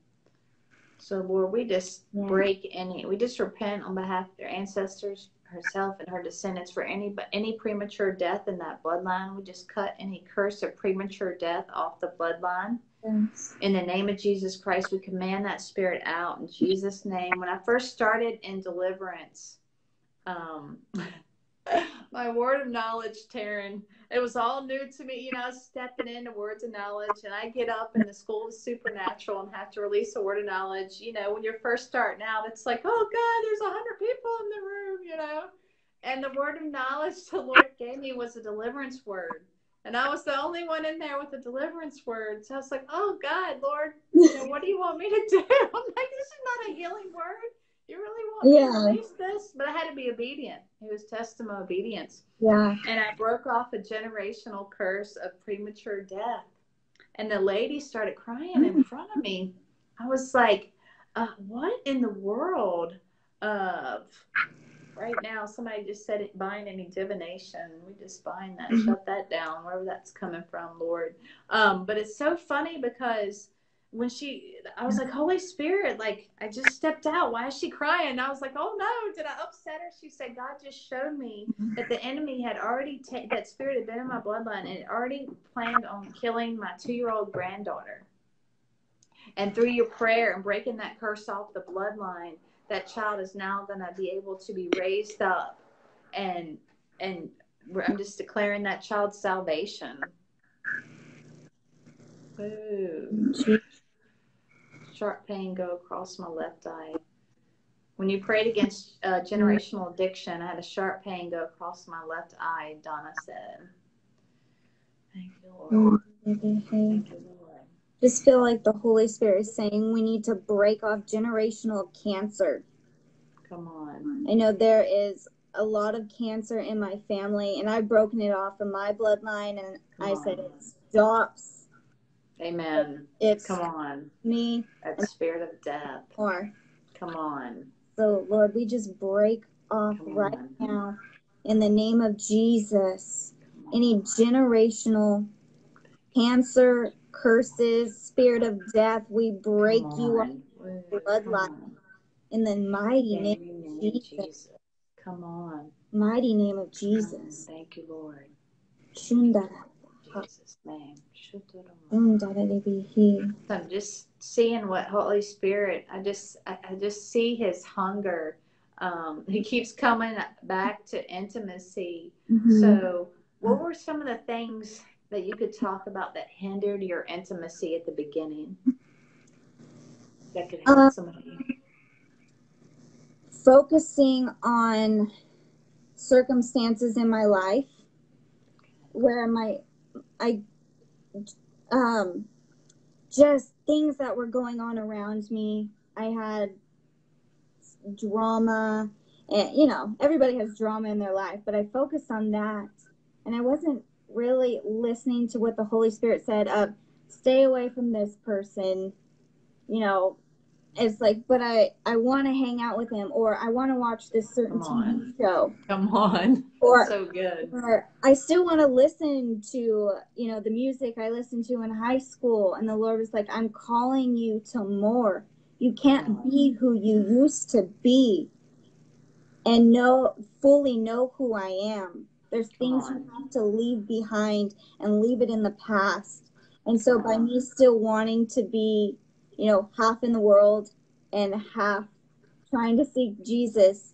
So, Lord, we just yeah. break any, we just repent on behalf of their ancestors, herself and her descendants, for any but any premature death in that bloodline. We just cut any curse of premature death off the bloodline. Yes. In the name of Jesus Christ, we command that spirit out in Jesus' name. When I first started in deliverance, um, my word of knowledge, Teryn, it was all new to me. You know, I was stepping into words of knowledge, and I get up in the school of supernatural and have to release a word of knowledge. You know, when you're first starting out, it's like, oh, God, there's a hundred people in the room, you know. And the word of knowledge the Lord gave me was a deliverance word. And I was the only one in there with a deliverance word. So I was like, oh, God, Lord, you know, what do you want me to do? I'm like, this is not a healing word. You really want me yeah. to release this? But I had to be obedient. It was testimony obedience. Yeah. And I broke off a generational curse of premature death. And the lady started crying in front of me. I was like, uh, what in the world of right now? Somebody just said it, bind any divination. We just bind that, mm-hmm. shut that down, wherever that's coming from, Lord. Um, but it's so funny because when she, I was like, Holy Spirit, like, I just stepped out. Why is she crying? And I was like, oh, no, did I upset her? She said, God just showed me that the enemy had already, ta- that spirit had been in my bloodline and had already planned on killing my two-year-old granddaughter. And through your prayer and breaking that curse off the bloodline, that child is now going to be able to be raised up. And, and I'm just declaring that child's salvation. Ooh. Sharp pain go across my left eye. When you prayed against uh, generational addiction, I had a sharp pain go across my left eye, Donna said. Thank you, Lord. Thank you, Lord. Just feel like the Holy Spirit is saying we need to break off generational cancer. Come on. I know there is a lot of cancer in my family, and I've broken it off from my bloodline, and Come I on. said it stops. Amen. It's Come on. Me. That spirit of death. Or. Come on. So, Lord, we just break off right now in the name of Jesus any generational cancer, curses, spirit of death. We break you off the bloodline in the mighty name of Jesus. Come on. Mighty name of Jesus. Thank you, Lord. Shundara. Jesus' name. I'm just seeing what Holy Spirit, I just I, I just see his hunger. Um, he keeps coming back to intimacy. Mm-hmm. So what were some of the things that you could talk about that hindered your intimacy at the beginning? That could help um, somebody. Focusing on circumstances in my life where my I um just things that were going on around me. I had drama, and you know, everybody has drama in their life, but I focused on that and I wasn't really listening to what the Holy Spirit said of stay away from this person, you know, It's like, but I, I want to hang out with him, or I want to watch this certain T V show. Come on. Or, so good. Or I still want to listen to, you know, the music I listened to in high school. And the Lord was like, I'm calling you to more. You can't be who you used to be and know, fully know who I am. There's things you have to leave behind and leave it in the past. And so by me still wanting to be, you know, half in the world and half trying to seek Jesus,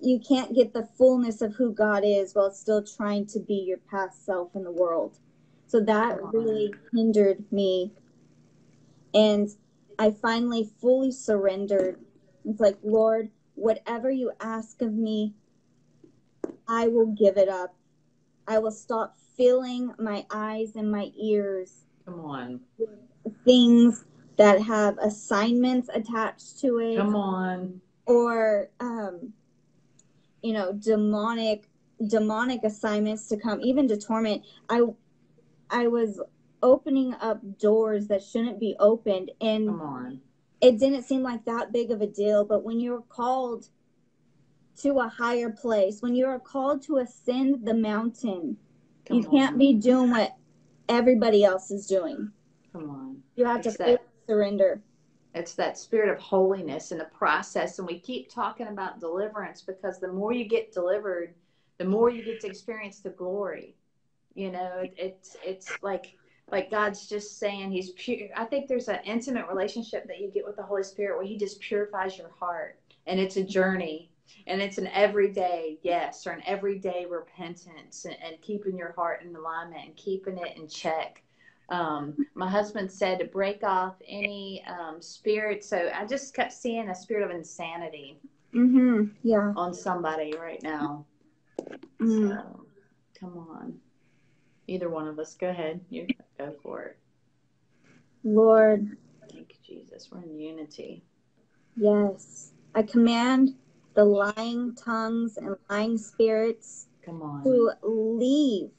you can't get the fullness of who God is while still trying to be your past self in the world. So that really hindered me. And I finally fully surrendered. It's like, Lord, whatever you ask of me, I will give it up. I will stop filling my eyes and my ears. Come on. Things that have assignments attached to it. Come on. Or, um, you know, demonic, demonic assignments to come, even to torment. I, I was opening up doors that shouldn't be opened. And come on. It didn't seem like that big of a deal. But when you're called to a higher place, when you're called to ascend the mountain, come you on. Can't be doing what everybody else is doing. Come on. You have it's to that, surrender. It's that spirit of holiness in the process. And we keep talking about deliverance, because the more you get delivered, the more you get to experience the glory. You know, it, it's it's like like God's just saying he's pure. I think there's an intimate relationship that you get with the Holy Spirit where he just purifies your heart. And it's a journey. And it's an everyday yes or an everyday repentance and, and keeping your heart in alignment and keeping it in check. Um, my husband said to break off any um, spirit. So I just kept seeing a spirit of insanity mm-hmm. yeah. on somebody right now. Mm. So, come on. Either one of us. Go ahead. You go for it. Lord. Thank you, Jesus. We're in unity. Yes. I command the lying tongues and lying spirits come on. To leave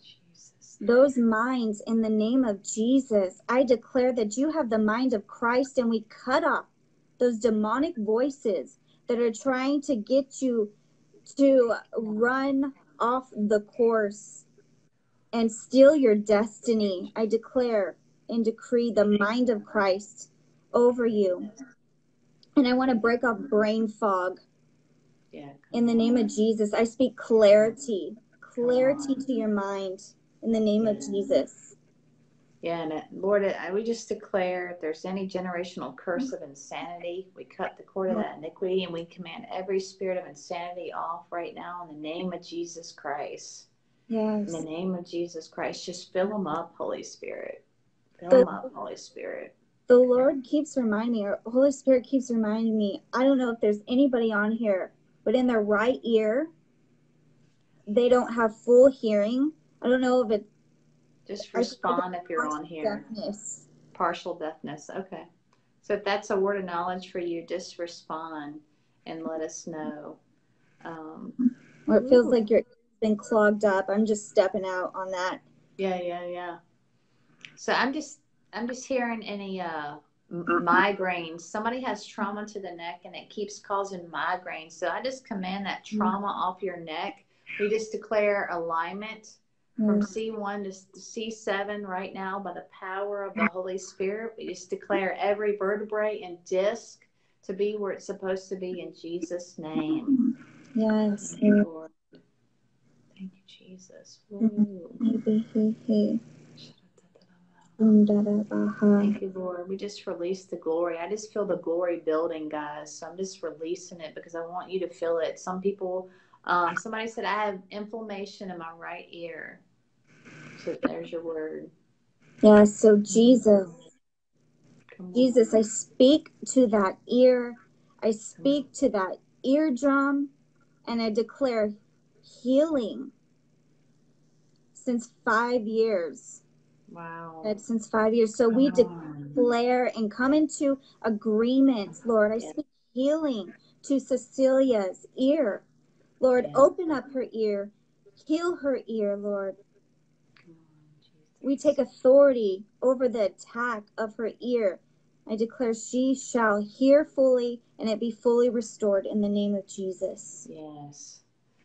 Jesus. Those minds in the name of Jesus. I declare that you have the mind of Christ, and we cut off those demonic voices that are trying to get you to run off the course and steal your destiny. I declare and decree the mind of Christ over you. And I want to break off brain fog yeah, in the name on. Of Jesus. I speak clarity, clarity to your mind in the name yeah. of Jesus. Yeah, and Lord, I, we just declare if there's any generational curse of insanity, we cut the cord of that iniquity, and we command every spirit of insanity off right now in the name of Jesus Christ. Yes. In the name of Jesus Christ, just fill them up, Holy Spirit. Fill them up, Holy Spirit. The Lord keeps reminding me, or Holy Spirit keeps reminding me, I don't know if there's anybody on here, but in their right ear, they don't have full hearing. I don't know if it... Just respond if you're on here. Deafness. Partial deafness. Okay. So if that's a word of knowledge for you, just respond and let us know. Um, or it feels ooh. Like you're been clogged up. I'm just stepping out on that. Yeah, yeah, yeah. So I'm just... I'm just hearing any uh, migraines. Somebody has trauma to the neck, and it keeps causing migraines. So I just command that trauma off your neck. We just declare alignment from C one to C seven right now by the power of the Holy Spirit. We just declare every vertebrae and disc to be where it's supposed to be in Jesus' name. Yes. Thank you, Lord. Thank you, Jesus. Ooh. Thank you, Lord. We just release the glory. I just feel the glory building, guys. So I'm just releasing it because I want you to feel it. Some people, um, somebody said, I have inflammation in my right ear. So there's your word. Yeah, so Jesus. Jesus, I speak to that ear. I speak to that eardrum. And I declare healing since five years. Wow. That's since five years. So we declare and come into agreement, Lord. I speak healing to Cecilia's ear. Lord, open up her ear. Heal her ear, Lord. We take authority over the attack of her ear. I declare she shall hear fully and it be fully restored in the name of Jesus. Yes.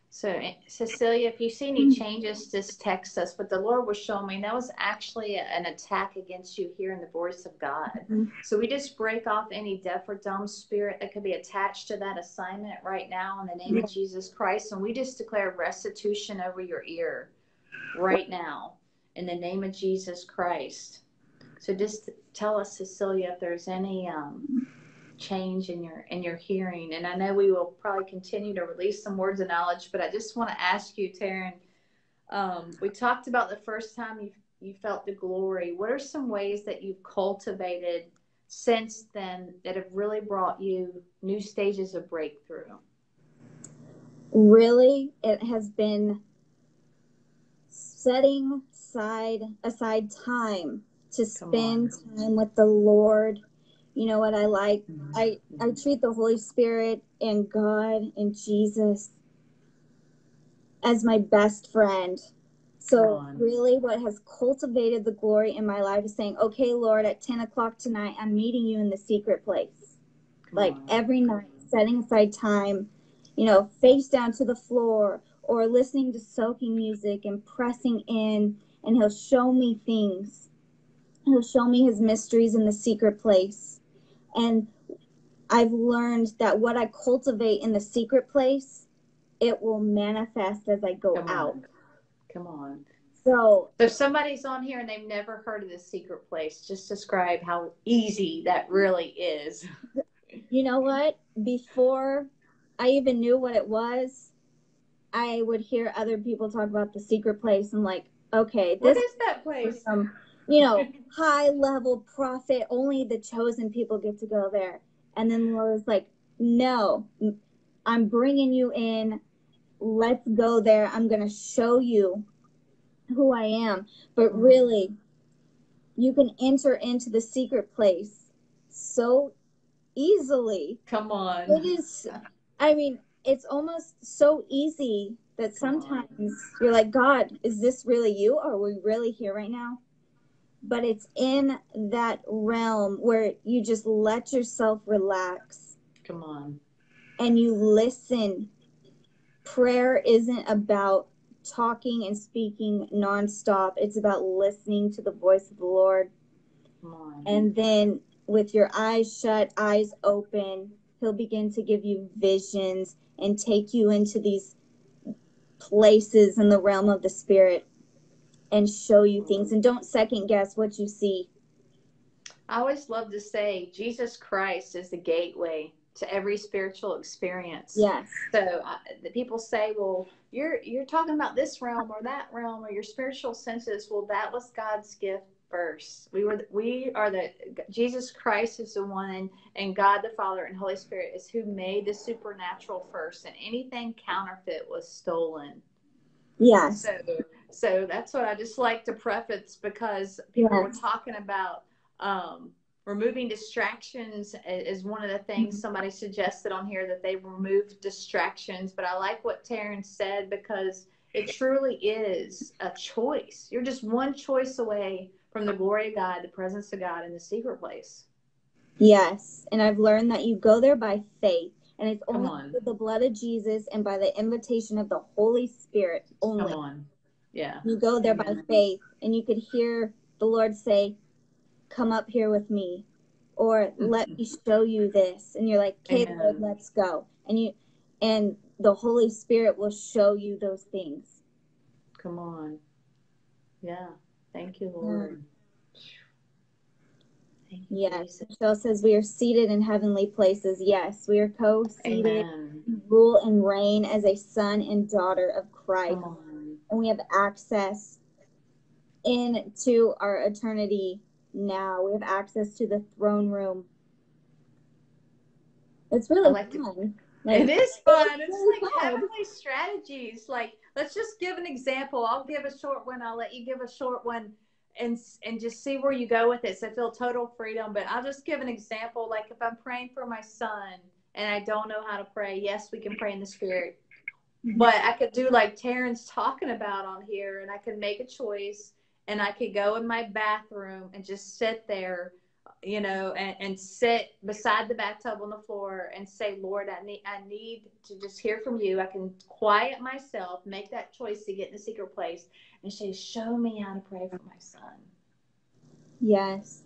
So, Cecilia, if you see any changes, just text us. But the Lord was showing me that was actually an attack against you hearing the voice of God. Mm-hmm. So we just break off any deaf or dumb spirit that could be attached to that assignment right now in the name mm-hmm. of Jesus Christ. And we just declare restitution over your ear right now in the name of Jesus Christ. So just tell us, Cecilia, if there's any um, change in your in your hearing. And I know we will probably continue to release some words of knowledge, but I just want to ask you, Teryn, um, we talked about the first time you you felt the glory. What are some ways that you've cultivated since then that have really brought you new stages of breakthrough? Really, it has been setting aside, aside time to spend time with the Lord. You know what I like? I, I treat the Holy Spirit and God and Jesus as my best friend. So really what has cultivated the glory in my life is saying, okay, Lord, at ten o'clock tonight, I'm meeting you in the secret place. Come like on. Every night, setting aside time, you know, face down to the floor or listening to soaking music and pressing in, and he'll show me things. He'll show me his mysteries in the secret place. And I've learned that what I cultivate in the secret place, it will manifest as I go Come out. On. Come on. So if somebody's on here and they've never heard of the secret place, just describe how easy that really is. You know what? Before I even knew what it was, I would hear other people talk about the secret place. I'm like, okay, this what is that place? Um, you know, high level prophet, only the chosen people get to go there. And then the Lord was like, no, I'm bringing you in. Let's go there. I'm going to show you who I am. But really, you can enter into the secret place so easily. Come on. It is, I mean, it's almost so easy that sometimes you're like, God, is this really you? Are we really here right now? But it's in that realm where you just let yourself relax. Come on. And you listen. Prayer isn't about talking and speaking nonstop. It's about listening to the voice of the Lord. Come on. And then with your eyes shut, eyes open, he'll begin to give you visions and take you into these places in the realm of the spirit. And show you things, and don't second guess what you see. I always love to say Jesus Christ is the gateway to every spiritual experience. Yes. So uh, the people say, well, you're you're talking about this realm or that realm or your spiritual senses. Well, that was God's gift first. We were we are the Jesus Christ is the one, and, and God the Father and Holy Spirit is who made the supernatural first, and anything counterfeit was stolen. Yes. So, so that's what I just like to preface, because people yes. were talking about um, removing distractions is one of the things mm-hmm. somebody suggested on here, that they removed distractions. But I like what Teryn said, because it truly is a choice. You're just one choice away from the glory of God, the presence of God in the secret place. Yes. And I've learned that you go there by faith. And it's Come only on. Through the blood of Jesus and by the invitation of the Holy Spirit only. Come on. Yeah. You go there Amen. By faith, and you could hear the Lord say, come up here with me, or mm-hmm. let me show you this. And you're like, okay, Lord, let's go. And you, and the Holy Spirit will show you those things. Come on. Yeah. Thank you, Lord. Mm. Thank you, yes. Jesus. Michelle says we are seated in heavenly places. Yes. We are co-seated, rule and reign as a son and daughter of Christ. Come on. And we have access into our eternity now. We have access to the throne room. It's really like fun. The, like, it is fun. It's, it's really like fun. Heavenly strategies. Like, let's just give an example. I'll give a short one. I'll let you give a short one and, and just see where you go with it. So I feel total freedom. But I'll just give an example. Like, if I'm praying for my son and I don't know how to pray, yes, we can pray in the spirit. But I could do like Teryn's talking about on here, and I could make a choice, and I could go in my bathroom and just sit there you know, and, and sit beside the bathtub on the floor and say, Lord, I need, I need to just hear from you. I can quiet myself, make that choice to get in a secret place and say, show me how to pray for my son. Yes.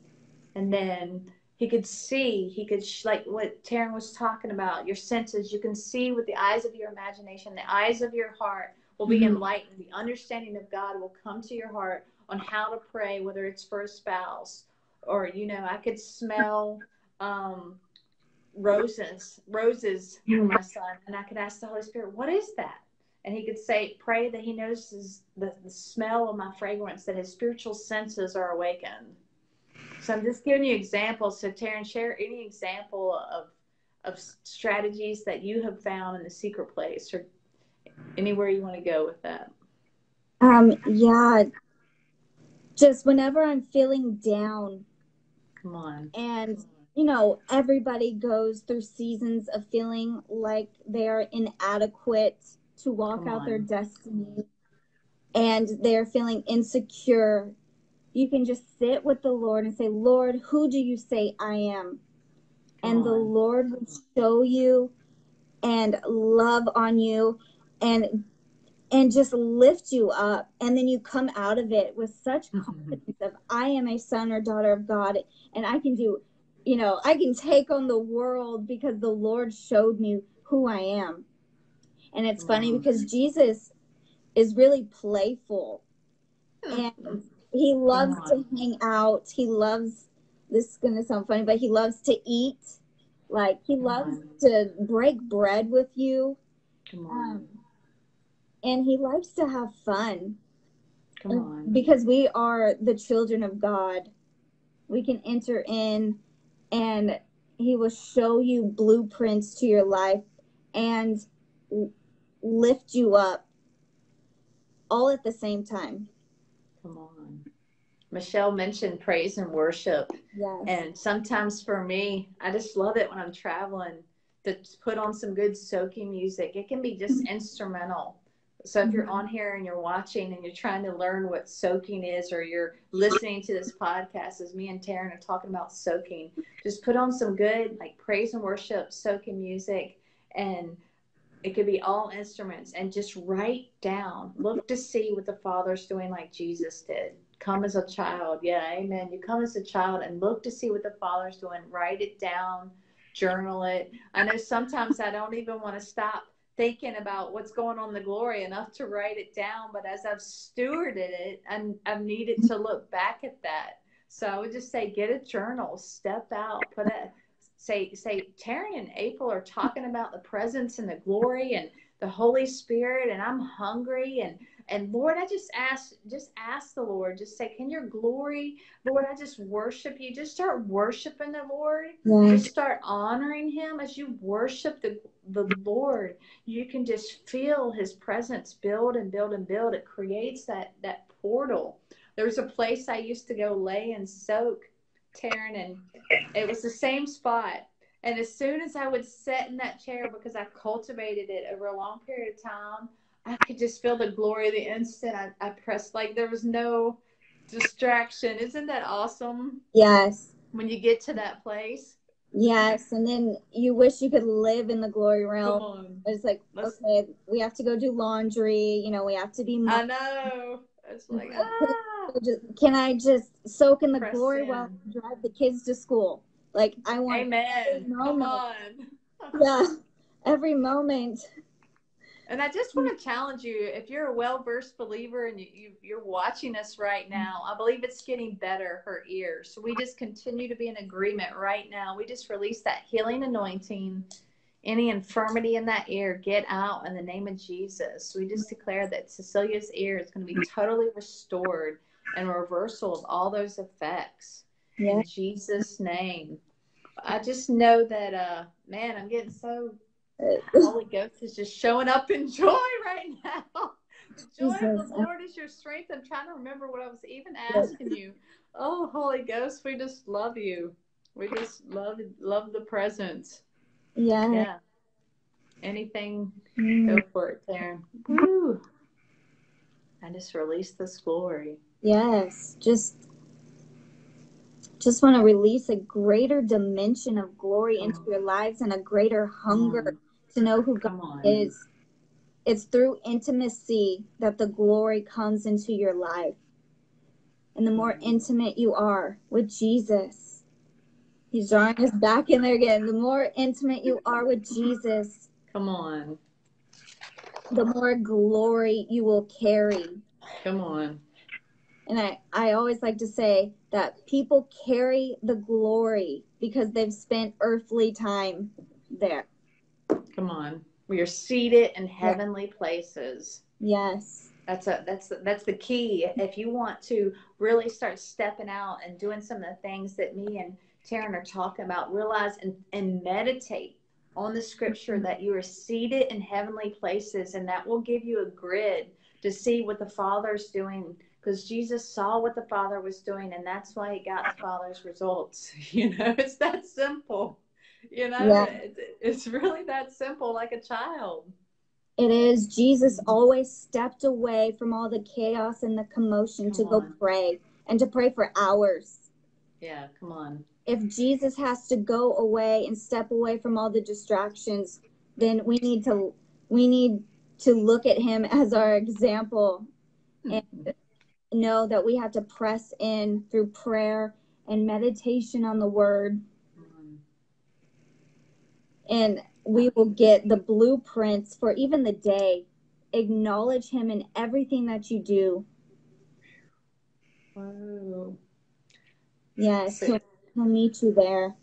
And then he could see, he could, sh like what Teryn was talking about, your senses, you can see with the eyes of your imagination, the eyes of your heart will be mm-hmm. enlightened. The understanding of God will come to your heart on how to pray, whether it's for a spouse, or, you know, I could smell um, roses, roses for my son. And I could ask the Holy Spirit, what is that? And he could say, pray that he notices the, the smell of my fragrance, that his spiritual senses are awakened. So I'm just giving you examples. So Teryn, share any example of, of strategies that you have found in the secret place or anywhere you want to go with that. Um, yeah. Just whenever I'm feeling down. Come on. And, you know, everybody goes through seasons of feeling like they're inadequate to walk Come out on. their destiny. And they're feeling insecure. You can just sit with the Lord and say, Lord, who do you say I am? Come and on. the Lord will show you and love on you and and just lift you up. And then you come out of it with such confidence of, I am a son or daughter of God, and I can do, you know, I can take on the world because the Lord showed me who I am. And it's wow. funny because Jesus is really playful and he loves wow. to hang out. He loves, this is going to sound funny, but he loves to eat. Like he loves wow. to break bread with you. Come on. Um, And he likes to have fun. Come on. Because we are the children of God. We can enter in and he will show you blueprints to your life and lift you up all at the same time. Come on. Michelle mentioned praise and worship. Yes. And sometimes for me, I just love it when I'm traveling to put on some good soaking music. It can be just instrumental. So if you're on here and you're watching and you're trying to learn what soaking is, or you're listening to this podcast as me and Teryn are talking about soaking, just put on some good like praise and worship, soaking music, and it could be all instruments, and just write down, look to see what the Father's doing like Jesus did. Come as a child. Yeah, amen. You come as a child and look to see what the Father's doing. Write it down, journal it. I know sometimes I don't even want to stop thinking about what's going on in the glory enough to write it down. But as I've stewarded it, I'm, I've needed to look back at that. So I would just say, get a journal, step out, put a, say, say, Teryn and April are talking about the presence and the glory and the Holy Spirit, and I'm hungry. And, and Lord, I just ask, just ask the Lord, just say, can your glory, Lord, I just worship you. Just start worshiping the Lord. Yes. Just start honoring him as you worship the the Lord. You can just feel his presence build and build and build. It creates that, that portal. There was a place I used to go lay and soak, Teryn, and it was the same spot. And as soon as I would sit in that chair, because I cultivated it over a long period of time, I could just feel the glory the instant I, I pressed. Like there was no distraction. Isn't that awesome? Yes. When you get to that place. Yes. And then you wish you could live in the glory realm. It's like, Let's, okay, we have to go do laundry. You know, we have to be. I know. It's like, ah. Can I just soak in the Press glory in. while I drive the kids to school? Like I want. Amen. Come on. Yeah. Every moment. And I just want to challenge you, if you're a well-versed believer and you, you, you're watching us right now, I believe it's getting better, her ears. So we just continue to be in agreement right now. We just release that healing anointing, any infirmity in that ear, get out in the name of Jesus. We just declare that Cecilia's ear is going to be totally restored and reversal of all those effects. Yeah. In Jesus' name. I just know that, uh, man, I'm getting so... Holy Ghost is just showing up in joy right now. Joy of the Lord is your strength. I'm trying to remember what I was even asking you. Oh, Holy Ghost, we just love you. We just love love the presence. Yeah. Yeah. Anything, mm. go for it, Teryn. Woo. I just release this glory. Yes. Just just want to release a greater dimension of glory into your lives and a greater hunger to know who God is. It's through intimacy that the glory comes into your life. And the more intimate you are with Jesus, he's drawing us back in there again. The more intimate you are with Jesus, come on, the more glory you will carry. Come on. And I, I always like to say that people carry the glory because they've spent earthly time there. Come on. We are seated in heavenly yeah. places. Yes. That's a, that's, that's the key. If you want to really start stepping out and doing some of the things that me and Teryn are talking about, realize and, and meditate on the scripture that you are seated in heavenly places, and that will give you a grid to see what the Father's doing, because Jesus saw what the Father was doing, and that's why he got the Father's results. You know, it's that simple. You know, yeah. it, it's really that simple, like a child. It is. Jesus always stepped away from all the chaos and the commotion come to on. go pray, and to pray for hours. Yeah, come on. If Jesus has to go away and step away from all the distractions, then we need to we need to look at him as our example and know that we have to press in through prayer and meditation on the word. And we will get the blueprints for even the day. Acknowledge him in everything that you do. Wow. Yes, he'll, he'll meet you there.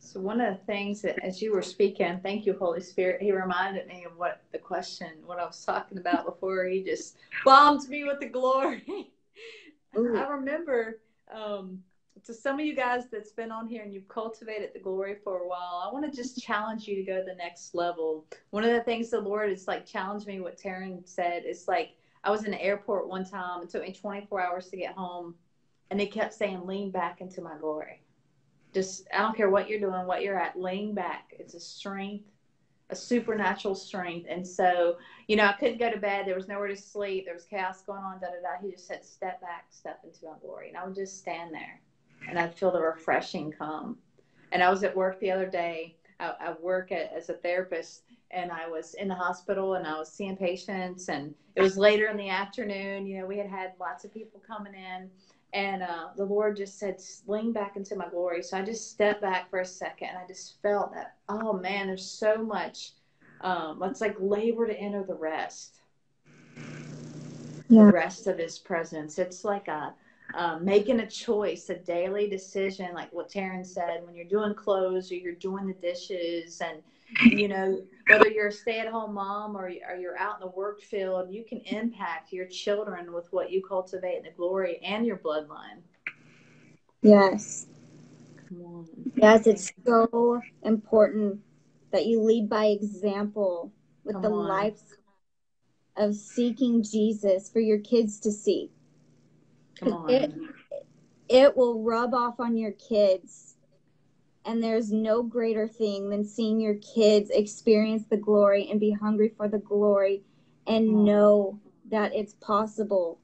So one of the things that, as you were speaking, thank you, Holy Spirit, he reminded me of what the question, what I was talking about before. He just bombed me with the glory. I remember, um, to some of you guys that's been on here and you've cultivated the glory for a while, I want to just challenge you to go to the next level. One of the things the Lord is like, challenge me what Teryn said. It's like, I was in the airport one time. It took me twenty-four hours to get home. And they kept saying, lean back into my glory. Just, I don't care what you're doing, what you're at, lean back. It's a strength, a supernatural strength. And so, you know, I couldn't go to bed. There was nowhere to sleep. There was chaos going on, da-da-da. He just said, step back, step into my glory. And I would just stand there, and I'd feel the refreshing come. And I was at work the other day. I, I work at, as a therapist, and I was in the hospital, and I was seeing patients. And it was later in the afternoon. You know, we had had lots of people coming in. And uh, the Lord just said, lean back into my glory. So I just stepped back for a second, and I just felt that, oh, man, there's so much. Um, it's like labor to enter the rest, yeah. the rest of his presence. It's like a, uh, making a choice, a daily decision, like what Teryn said, when you're doing clothes or you're doing the dishes, and, you know, whether you're a stay-at-home mom or, or you're out in the work field, you can impact your children with what you cultivate in the glory and your bloodline. Yes. Come on. Yes, it's so important that you lead by example with Come the on. lifestyle of seeking Jesus for your kids to see. Come on. It, it will rub off on your kids. And there's no greater thing than seeing your kids experience the glory and be hungry for the glory and know that it's possible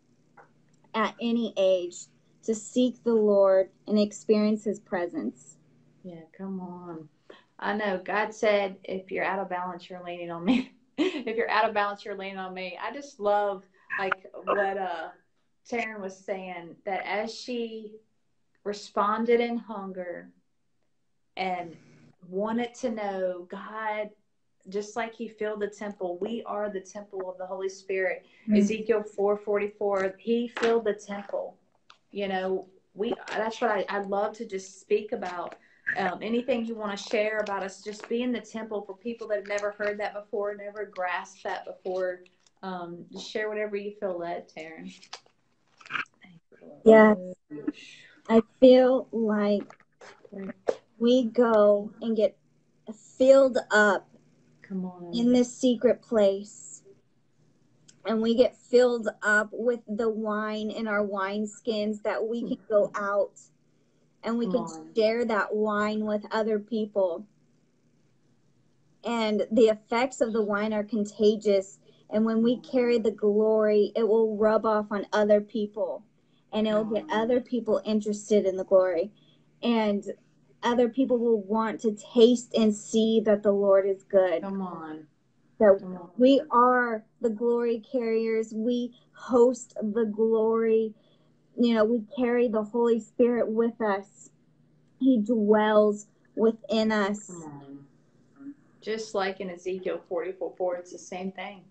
at any age to seek the Lord and experience his presence. Yeah, come on. I know God said, if you're out of balance, you're leaning on me. If you're out of balance, you're leaning on me. I just love like what uh, Teryn was saying, that as she responded in hunger and wanted to know God, just like he filled the temple, we are the temple of the Holy Spirit. Mm-hmm. Ezekiel four forty-four, he filled the temple. You know, we that's what I, I love to just speak about. Um, anything you want to share about us, just being the temple for people that have never heard that before, never grasped that before. Um, just share whatever you feel led, Teryn. Yes. I feel like we go and get filled up Come on. in this secret place. And we get filled up with the wine in our wineskins, that we can go out and we Come can on. share that wine with other people. And the effects of the wine are contagious. And when we carry the glory, it will rub off on other people. and it'll get other people interested in the glory, and other people will want to taste and see that the Lord is good. Come on. So Come on. We are the glory carriers. We host the glory. You know, we carry the Holy Spirit with us. He dwells within us. Just like in Ezekiel forty-four four, it's the same thing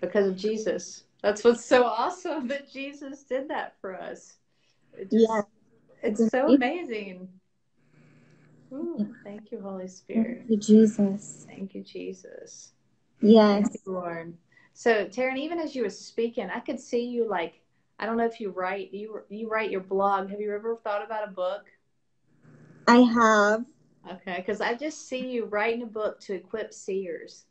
because of Jesus. That's what's so awesome, that Jesus did that for us. It just, yeah. It's so amazing. Ooh, thank you, Holy Spirit. Thank you, Jesus. Thank you, Jesus. Yes. Thank you, Lord. So, Teryn, even as you were speaking, I could see you, like, I don't know if you write. You, you write your blog. Have you ever thought about a book? I have. Okay, because I just see you writing a book to equip seers.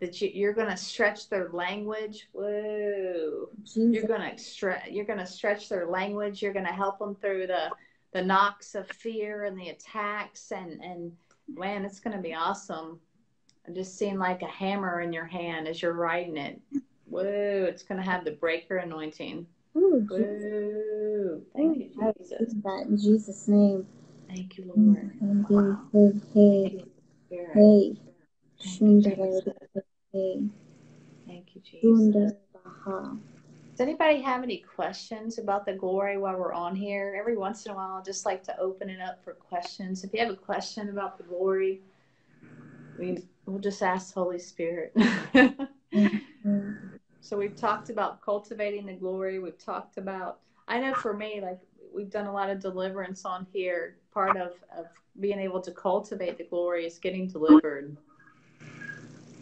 That you, you're going to stretch their language. Whoa. Jesus. You're going to stre- You're going to stretch their language. You're going to help them through the... the knocks of fear and the attacks, and, and man, it's going to be awesome. I'm just seeing like a hammer in your hand as you're riding it. Whoa, it's going to have the breaker anointing. Ooh, whoa. Thank Ooh, you, Jesus. That in Jesus' name. Thank you, Lord. Thank wow. you. Hey, hey, hey. Thank, hey. You, hey. Thank you, Jesus. Does anybody have any questions about the glory while we're on here? Every once in a while, I just like to open it up for questions. If you have a question about the glory, we, we'll just ask Holy Spirit. Mm-hmm. So we've talked about cultivating the glory. We've talked about, I know for me, like we've done a lot of deliverance on here. Part of, of being able to cultivate the glory is getting delivered.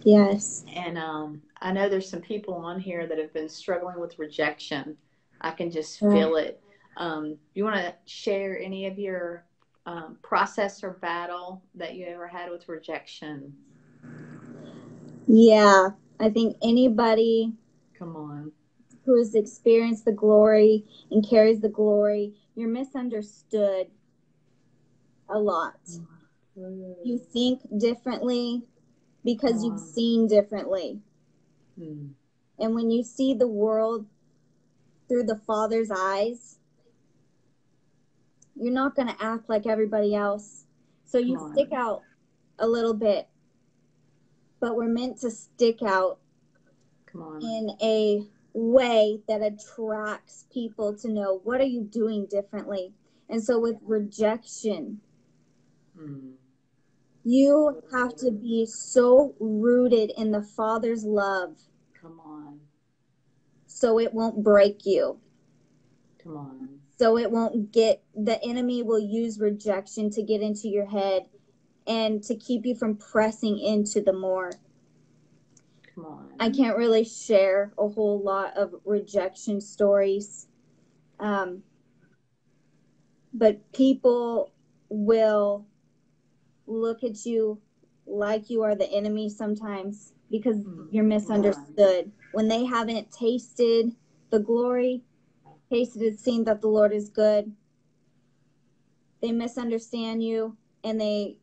Yes. And um, I know there's some people on here that have been struggling with rejection. I can just yeah. feel it. Um, you want to share any of your um, process or battle that you ever had with rejection? Yeah. I think anybody Come on. who has experienced the glory and carries the glory, you're misunderstood a lot. Mm-hmm. You think differently. Because you've seen differently. Mm. And when you see the world through the Father's eyes, you're not going to act like everybody else. So you Come stick on. out a little bit. But we're meant to stick out Come on. in a way that attracts people to know, what are you doing differently? And so with rejection... Mm. You have to be so rooted in the Father's love. Come on. So it won't break you. Come on. So it won't get, the enemy will use rejection to get into your head and to keep you from pressing into the more. Come on. I can't really share a whole lot of rejection stories. Um, but people will... look at you like you are the enemy sometimes because mm-hmm. you're misunderstood. When they haven't tasted the glory, tasted and seen that the Lord is good, they misunderstand you and they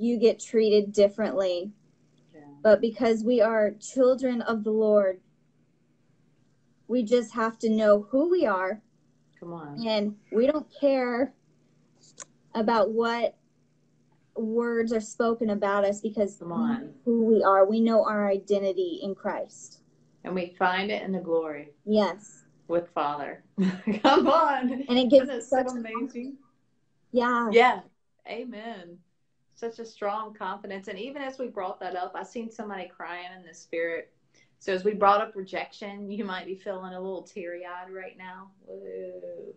you get treated differently. Yeah. But because we are children of the Lord, we just have to know who we are. Come on. And we don't care about what words are spoken about us because Come on. who we are. We know our identity in Christ. And we find it in the glory. Yes. With Father. Come on. And it gives us such so amazing. Yeah. Yeah. Amen. Such a strong confidence. And even as we brought that up, I seen somebody crying in the spirit. So as we brought up rejection, you might be feeling a little teary-eyed right now. Woo.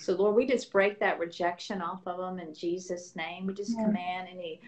So, Lord, we just break that rejection off of them in Jesus' name. We just yeah. command any,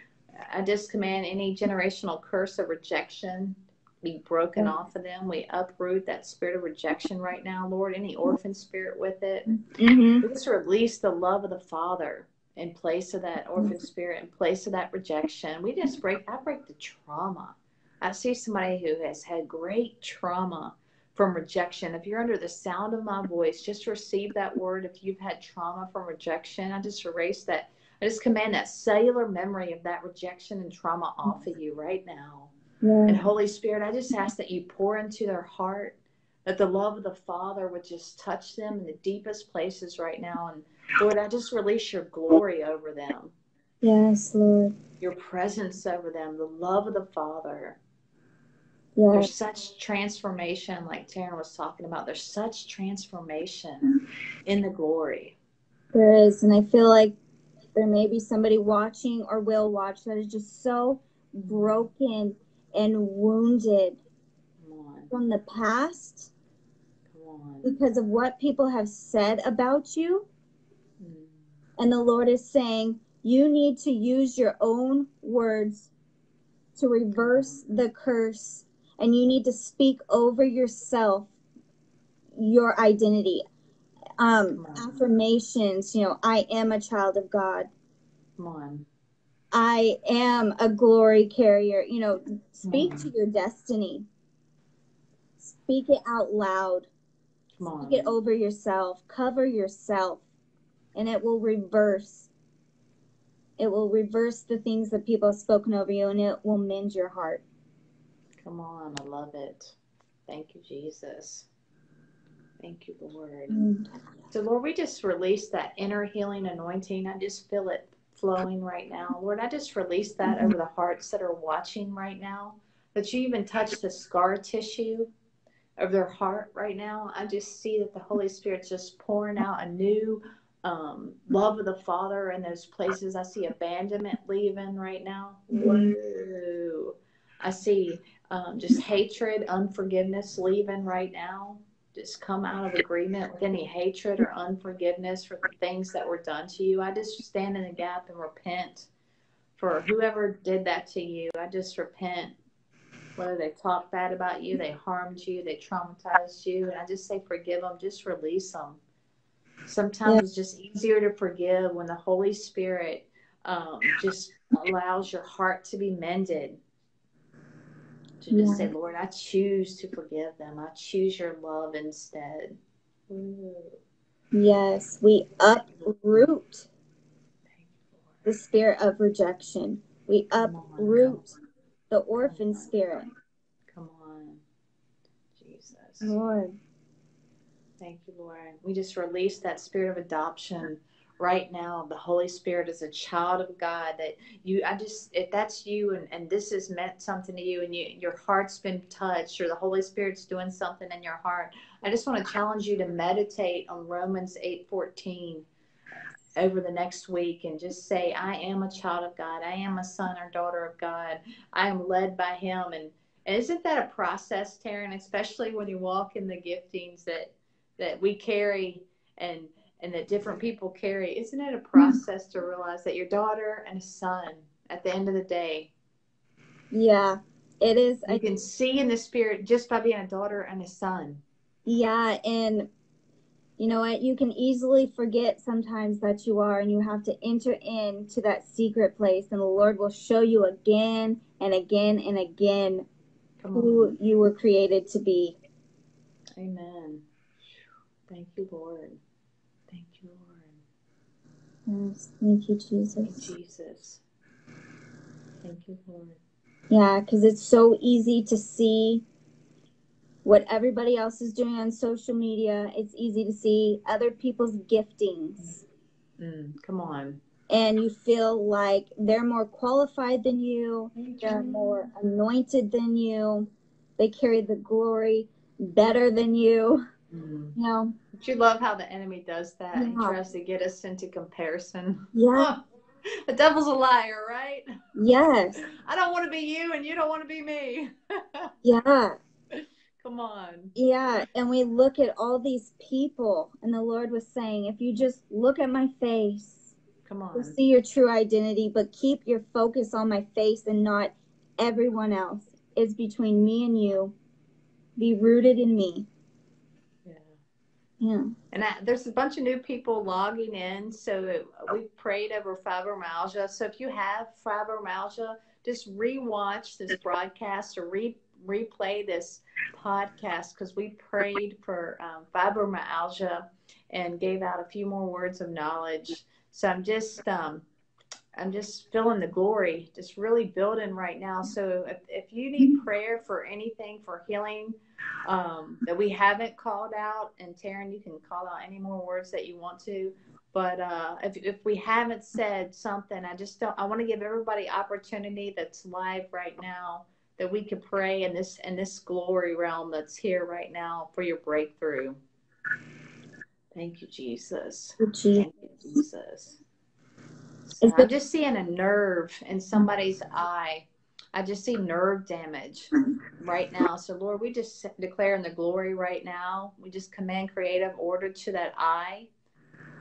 I just command any generational curse of rejection be broken yeah. off of them. We uproot that spirit of rejection right now, Lord, any orphan spirit with it. Mm-hmm. We just release the love of the Father in place of that orphan spirit, in place of that rejection. We just break, I break the trauma. I see somebody who has had great trauma from rejection. If you're under the sound of my voice, just receive that word. If you've had trauma from rejection, I just erase that. I just command that cellular memory of that rejection and trauma off of you right now. Yeah. And Holy Spirit, I just ask that you pour into their heart, that the love of the Father would just touch them in the deepest places right now. And Lord, I just release your glory over them. Yes, Lord. Your presence over them, the love of the Father. Yes. There's such transformation, like Teryn was talking about. There's such transformation in the glory. There is, and I feel like there may be somebody watching or will watch that is just so broken and wounded from the past because of what people have said about you. Mm. And the Lord is saying, you need to use your own words to reverse the curse, and you need to speak over yourself, your identity. Um, affirmations, you know, I am a child of God. Come on. I am a glory carrier. You know, speak to your destiny. Speak it out loud. Come on. Speak it over yourself. Cover yourself. And it will reverse. It will reverse the things that people have spoken over you, and it will mend your heart. Come on. I love it. Thank you, Jesus. Thank you, Lord. Mm. So, Lord, we just release that inner healing anointing. I just feel it flowing right now. Lord, I just release that over the hearts that are watching right now, that you even touch the scar tissue of their heart right now. I just see that the Holy Spirit's just pouring out a new um, love of the Father in those places. I see abandonment leaving right now. Whoa. I see um, just hatred, unforgiveness leaving right now. Just come out of agreement with any hatred or unforgiveness for the things that were done to you. I just stand in the gap and repent for whoever did that to you. I just repent. Whether they talked bad about you, they harmed you, they traumatized you. And I just say forgive them. Just release them. Sometimes yeah. It's just easier to forgive when the Holy Spirit um, just allows your heart to be mended. To just say, Lord, I choose to forgive them. I choose your love instead. Ooh. Yes, we uproot the spirit of rejection. We uproot the orphan spirit. Come on, Jesus. Lord. Thank you, Lord. We just release that spirit of adoption. Right now, the Holy Spirit is a child of God. That you, I just, if that's you, and, and this has meant something to you, and you, your heart's been touched, or the Holy Spirit's doing something in your heart, I just want to challenge you to meditate on Romans eight fourteen over the next week, and just say, I am a child of God. I am a son or daughter of God. I am led by Him. And isn't that a process, Teryn? Especially when you walk in the giftings that that we carry, and and that different people carry. Isn't it a process to realize that your daughter and a son at the end of the day? Yeah, it is. You I can see in the spirit just by being a daughter and a son. Yeah, and you know what? You can easily forget sometimes that you are, and you have to enter into that secret place, and the Lord will show you again and again and again who you were created to be. Amen. Thank you, Lord. Thank you, Lord. Yes, thank you, Jesus. Thank you, Jesus. Thank you, Lord. Yeah, because it's so easy to see what everybody else is doing on social media. It's easy to see other people's giftings. Mm, come on. And you feel like they're more qualified than you. They're more anointed than you. They carry the glory better than you. Mm. You know? Don't you love how the enemy does that? Yeah. He tries to get us into comparison. Yeah. Oh, the devil's a liar, right? Yes. I don't want to be you, and you don't want to be me. Yeah. Come on. Yeah. And we look at all these people, and the Lord was saying, if you just look at my face, come on, you'll see your true identity, but keep your focus on my face and not everyone else. It's between me and you. Be rooted in me. Yeah. And I, there's a bunch of new people logging in. So it, we prayed over fibromyalgia. So if you have fibromyalgia, just rewatch this broadcast or re, replay this podcast, because we prayed for um, fibromyalgia and gave out a few more words of knowledge. So I'm just um, I'm just feeling the glory, just really building right now. So if, if you need prayer for anything, for healing, um, that we haven't called out, and Teryn, you can call out any more words that you want to, but uh, if, if we haven't said something, I just don't, I want to give everybody opportunity that's live right now that we can pray in this, in this glory realm that's here right now for your breakthrough. Thank you, Jesus. Thank you, Thank you Jesus. So I'm just seeing a nerve in somebody's eye. I just see nerve damage right now. So, Lord, we just declare in the glory right now. We just command creative order to that eye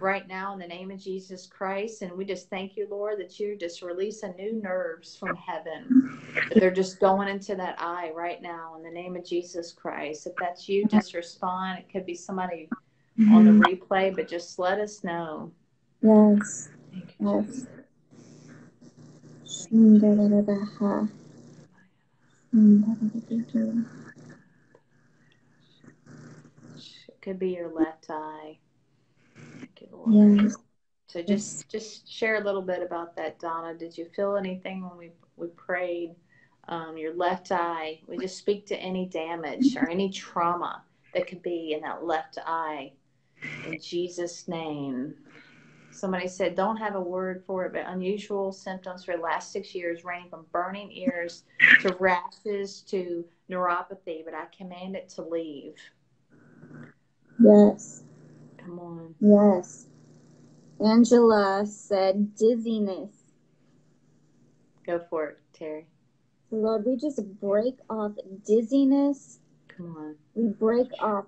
right now in the name of Jesus Christ. And we just thank you, Lord, that you just release a new nerves from heaven. They're just going into that eye right now in the name of Jesus Christ. If that's you, just respond. It could be somebody on the replay, but just let us know. Yes. Thank you, Jesus. It could be your left eye. Thank you, Lord. Yes. So just just share a little bit about that, Donna. Did you feel anything when we we prayed? Um, your left eye. We just speak to any damage or any trauma that could be in that left eye. In Jesus' name. Somebody said, don't have a word for it, but unusual symptoms for the last six years ranging from burning ears to rashes to neuropathy, but I command it to leave. Yes. Come on. Yes. Angela said dizziness. Go for it, Terry. Lord, we just break off dizziness. Come on. We break off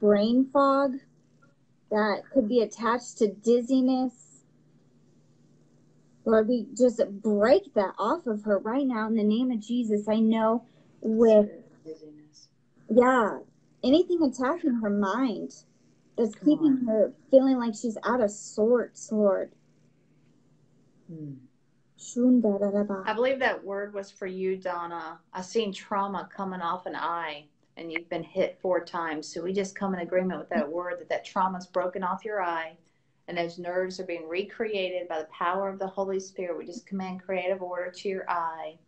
brain fog that could be attached to dizziness. Lord, we just break that off of her right now in the name of Jesus. I know with dizziness. Yeah, anything attacking her mind that's Come keeping on. her feeling like she's out of sorts, Lord. Hmm. I believe that word was for you, Donna. I've seen trauma coming off an eye. And you've been hit four times. So we just come in agreement with that word, that that trauma's broken off your eye and those nerves are being recreated by the power of the Holy Spirit. We just command creative order to your eye.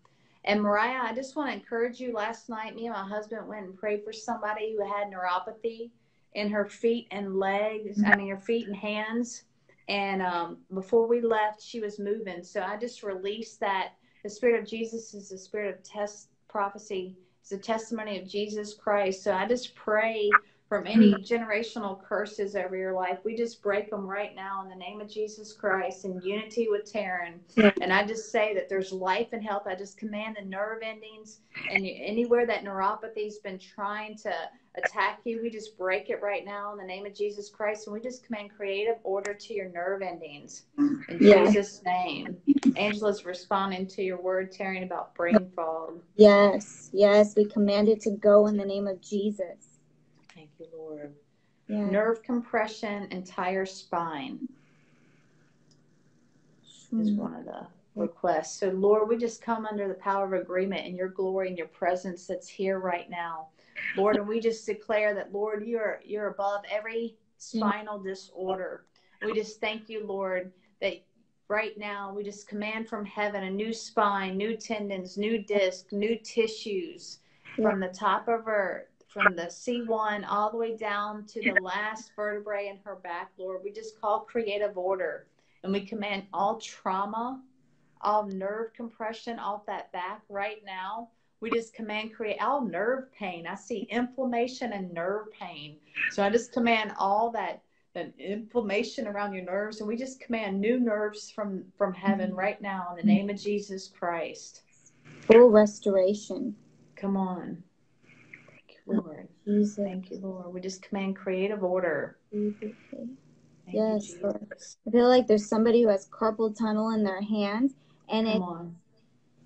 And Mariah, I just want to encourage you. Last night, me and my husband went and prayed for somebody who had neuropathy in her feet and legs, I mean, her feet and hands. And um, before we left, she was moving. So I just released that. The Spirit of Jesus is the Spirit of test prophecy. It's a testimony of Jesus Christ. So I just pray from any generational curses over your life. We just break them right now in the name of Jesus Christ in unity with Teryn. And I just say that there's life and health. I just command the nerve endings and anywhere that neuropathy's been trying to attack you, we just break it right now in the name of Jesus Christ. And we just command creative order to your nerve endings in yeah. Jesus' name. Angela's responding to your word, Teryn, about brain fog. Yes, yes, we command it to go in the name of Jesus. Thank you, Lord. Yeah. Nerve compression, entire spine mm. is one of the requests. So, Lord, we just come under the power of agreement and your glory and your presence that's here right now. Lord, and we just declare that, Lord, you're you're above every spinal disorder. We just thank you, Lord, that right now we just command from heaven a new spine, new tendons, new disc, new tissues from the top of her, from the C one all the way down to the last vertebrae in her back, Lord. We just call creative order, and we command all trauma, all nerve compression off that back right now. We just command create all nerve pain. I see inflammation and nerve pain. So I just command all that, that inflammation around your nerves. And we just command new nerves from, from heaven right now in the name of Jesus Christ. Full restoration. Come on. Thank you, Lord. Jesus. Thank you, Lord. We just command creative order. Thank yes, you, Lord. I feel like there's somebody who has carpal tunnel in their hands. And Come it, on.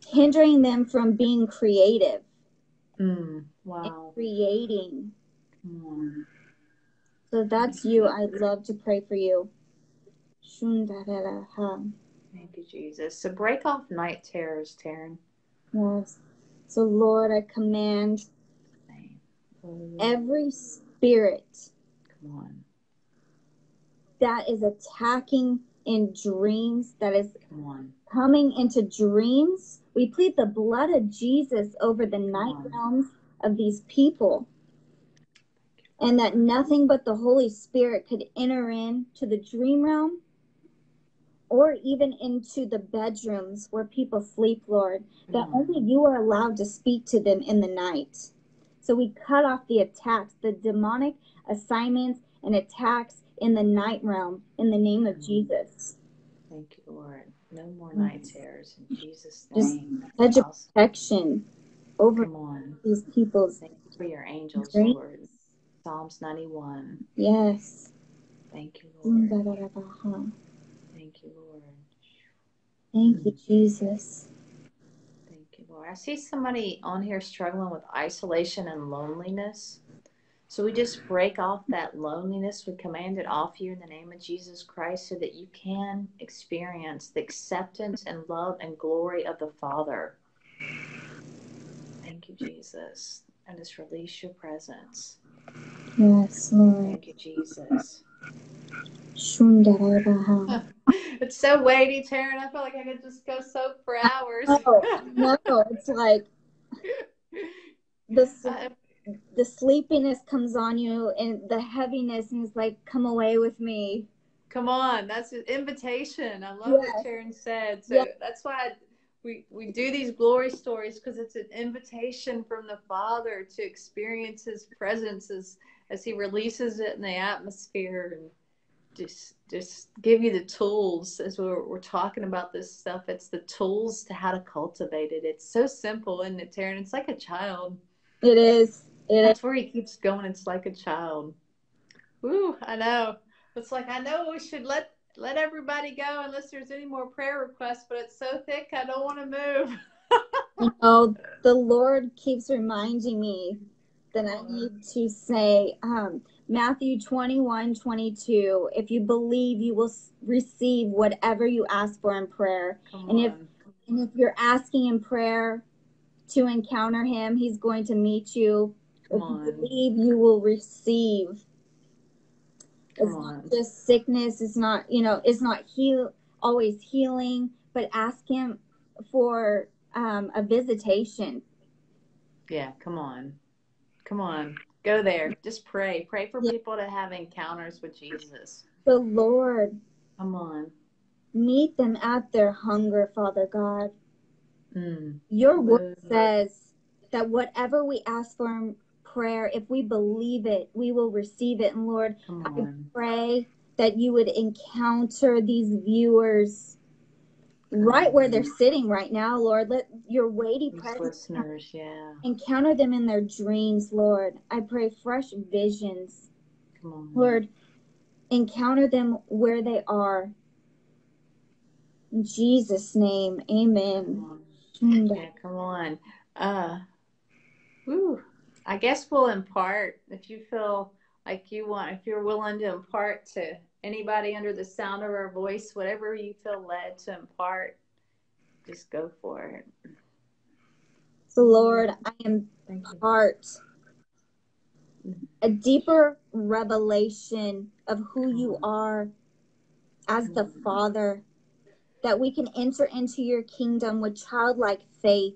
hindering them from being creative. Mm, wow. And creating. Mm. So that's you. I'd love to pray for you. Thank you, Jesus. So break off night terrors, Teryn. Yes. So, Lord, I command every spirit Come on. that is attacking in dreams, that is coming into dreams. We plead the blood of Jesus over the night realms of these people, and that nothing but the Holy Spirit could enter into the dream realm or even into the bedrooms where people sleep, Lord, that mm. only you are allowed to speak to them in the night. So we cut off the attacks, the demonic assignments and attacks in the night realm in the name of mm. Jesus. Thank you, Lord. No more mm. night terrors in Jesus' name. Just such a awesome protection over these people's. Thank you for your angels, dreams. Lord. Psalms ninety-one. Yes. Thank you, Lord. Thank you, Lord. Thank you, Jesus. Thank you, Lord. I see somebody on here struggling with isolation and loneliness. So we just break off that loneliness. We command it off you in the name of Jesus Christ so that you can experience the acceptance and love and glory of the Father. Thank you, Jesus. And just release your presence. Yes, Lord. Thank you, Jesus. It's so weighty, Teryn. I feel like I could just go soak for hours. No, no, it's like the, the sleepiness comes on you and the heaviness, and it's like, come away with me. Come on. That's an invitation. I love yes. what Teryn said. So yes. that's why I, we, we do these glory stories, because it's an invitation from the Father to experience his presence as, as he releases it in the atmosphere, and Just, just give you the tools as we're, we're talking about this stuff. It's the tools to how to cultivate it. It's so simple, isn't it, Teryn? It's like a child. It is. It That's is. Where he keeps going. It's like a child. Woo, I know. It's like, I know we should let, let everybody go unless there's any more prayer requests, but it's so thick, I don't want to move. You know, the Lord keeps reminding me that I need to say, um, Matthew twenty-one twenty-two, if you believe, you will receive whatever you ask for in prayer. Come and if on. and if you're asking in prayer to encounter him, he's going to meet you. Come if on. you believe, you will receive. Come it's on. not just sickness. It's not, you know, it's not heal, always healing, but ask him for um, a visitation. Yeah, come on. Come on. Go there. Just pray. Pray for people to have encounters with Jesus. The Lord. Come on. Meet them at their hunger, Father God. Mm. Your word mm. says that whatever we ask for in prayer, if we believe it, we will receive it. And Lord, I pray that you would encounter these viewers right where they're sitting right now, Lord. Let your weighty These presence listeners, yeah. encounter them in their dreams, Lord. I pray fresh visions. Come on. Lord, encounter them where they are. In Jesus' name, amen. Come on. Yeah, come on. Uh, whew. I guess we'll impart, if you feel like you want, if you're willing to impart to anybody under the sound of our voice, whatever you feel led to impart, just go for it. So, Lord, I impart a deeper revelation of who you are as the Father, that we can enter into your kingdom with childlike faith,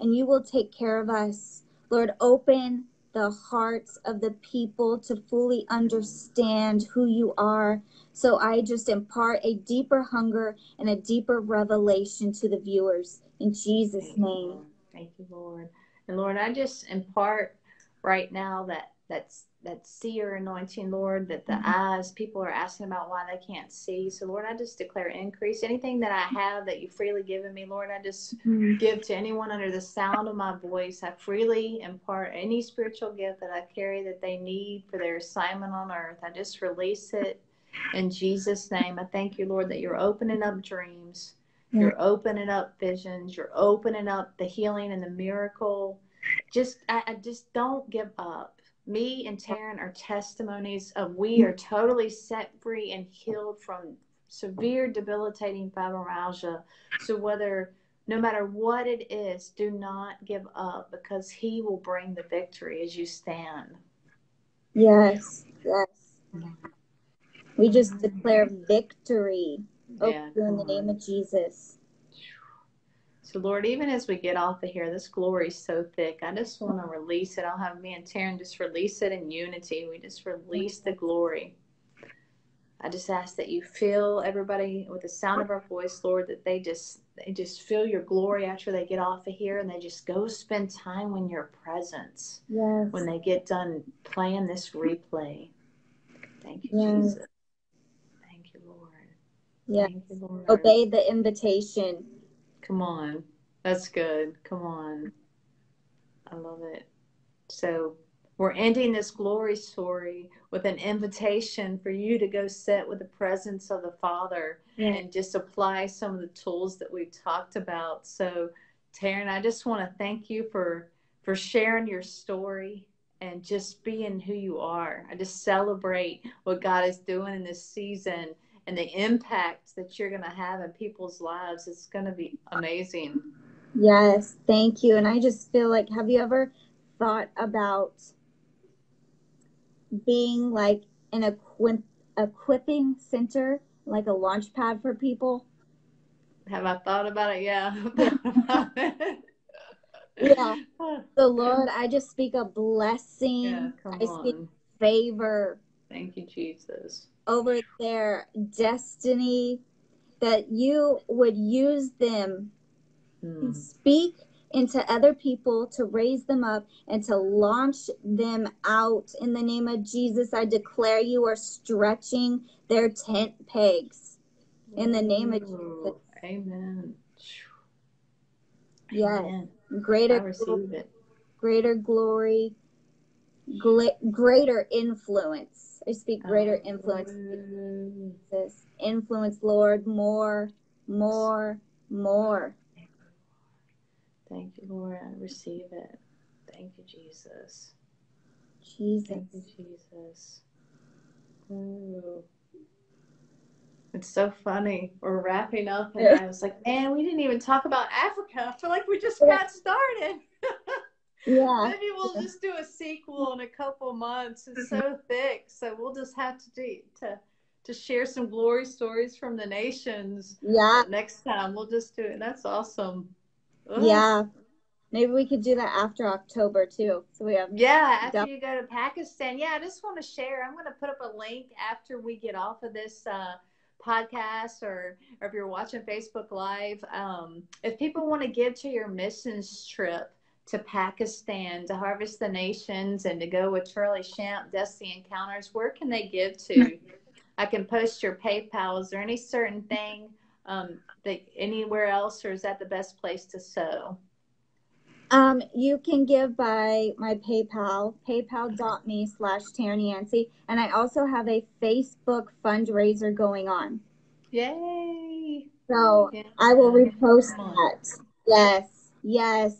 and you will take care of us. Lord, open the hearts of the people to fully understand who you are. So I just impart a deeper hunger and a deeper revelation to the viewers in Jesus' Thank name. You, Thank you, Lord. And Lord, I just impart right now that that's that seer anointing, Lord, that the mm-hmm. eyes, people are asking about why they can't see. So Lord, I just declare increase. Anything that I have that you freely given me, Lord, I just mm-hmm. give to anyone under the sound of my voice. I freely impart any spiritual gift that I carry that they need for their assignment on earth. I just release it in Jesus' name. I thank you, Lord, that you're opening up dreams. Mm-hmm. You're opening up visions. You're opening up the healing and the miracle. Just, I, I just don't give up. Me and Teryn are testimonies of we are totally set free and healed from severe debilitating fibromyalgia. So whether, no matter what it is, do not give up, because he will bring the victory as you stand. Yes, yes. We just declare victory open yeah, in the name of Jesus. So, Lord, even as we get off of here, this glory is so thick. I just want to release it. I'll have me and Teryn just release it in unity. We just release the glory. I just ask that you fill everybody with the sound of our voice, Lord, that they just they just feel your glory after they get off of here, and they just go spend time in your presence. Yes. When they get done playing this replay. Thank you, yes. Jesus. Thank you, Lord. Yes. Thank you, Lord. Obey the invitation. Come on. That's good. Come on. I love it. So we're ending this glory story with an invitation for you to go sit with the presence of the Father, yeah, and just apply some of the tools that we've talked about. So, Teryn, I just want to thank you for, for sharing your story and just being who you are. I just celebrate what God is doing in this season and the impact that you're going to have in people's lives. It's going to be amazing. Yes, thank you. And I just feel like, have you ever thought about being like an equip equipping center, like a launch pad for people? Have I thought about it? Yeah. Yeah. So, Lord, I just speak a blessing. Yeah, come I speak on. favor. Thank you, Jesus. Over their destiny, that you would use them mm. and speak into other people to raise them up and to launch them out. In the name of Jesus, I declare you are stretching their tent pegs. In the name of Jesus. Amen. Yeah. Greater, I receive it. Greater glory, greater influence. I speak greater influence. Jesus. Influence, Lord, more, more, more. Thank you, Lord. I receive it. Thank you, Jesus. Jesus. Thank you, Jesus. Ooh. It's so funny. We're wrapping up, and I was like, man, we didn't even talk about Africa. I feel like we just got started. Yeah. Maybe we'll just do a sequel in a couple months. It's so thick. So we'll just have to do to to share some glory stories from the nations. Yeah. Next time we'll just do it. That's awesome. Ooh. Yeah, maybe we could do that after October too. So we have yeah after you go to Pakistan. Yeah, I just want to share. I'm going to put up a link after we get off of this uh, podcast, or, or if you're watching Facebook Live, um, if people want to give to your missions trip to Pakistan to harvest the nations and to go with Charlie Champ, Dusty Encounters, where can they give to? I can post your PayPal. Is there any certain thing? Um, the, anywhere else, or is that the best place to sow? Um, you can give by my PayPal, paypal.me slash Teryn Yancey. And I also have a Facebook fundraiser going on. Yay! So yeah. I will repost that. Yes, yes.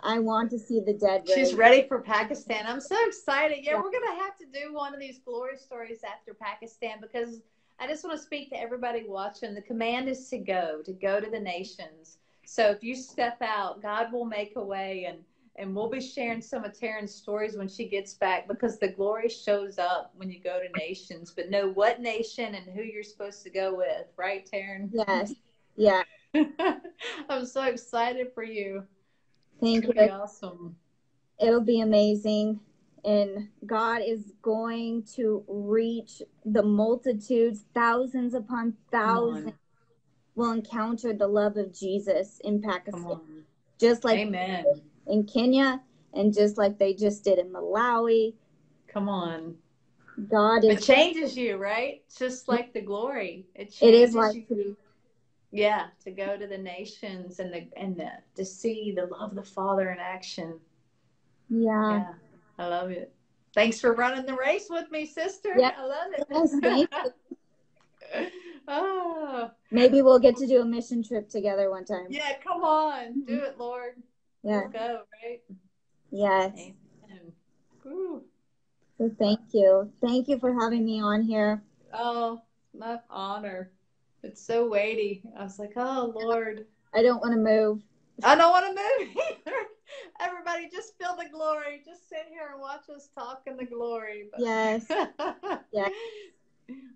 I want to see the dead. Race. She's ready for Pakistan. I'm so excited. Yeah, yeah. We're going to have to do one of these glory stories after Pakistan, because I just want to speak to everybody watching. The command is to go, to go to the nations. So if you step out, God will make a way, and, and we'll be sharing some of Teryn's stories when she gets back, because the glory shows up when you go to nations. But know what nation and who you're supposed to go with. Right, Teryn? Yes. Yeah. I'm so excited for you. Thank you. It'll be awesome. It'll be amazing. And God is going to reach the multitudes. Thousands upon thousands will encounter the love of Jesus in Pakistan, just like Amen. in Kenya, and just like they just did in Malawi. Come on. God is. It changes you, right? Just like the glory. It changes it is like you. Yeah, to go to the nations and the and the, to see the love of the Father in action. Yeah. Yeah. I love it. Thanks for running the race with me, sister. Yep. I love it. Yes, thank you. Oh. Maybe we'll get to do a mission trip together one time. Yeah, come on. Do it, Lord. Yeah. We'll go, right? Yes. Amen. Ooh. So thank you. Thank you for having me on here. Oh, my honor. It's so weighty. I was like, oh, Lord. I don't want to move. I don't want to move either. Everybody, just feel the glory. Just sit here and watch us talk in the glory. Yes. Yes.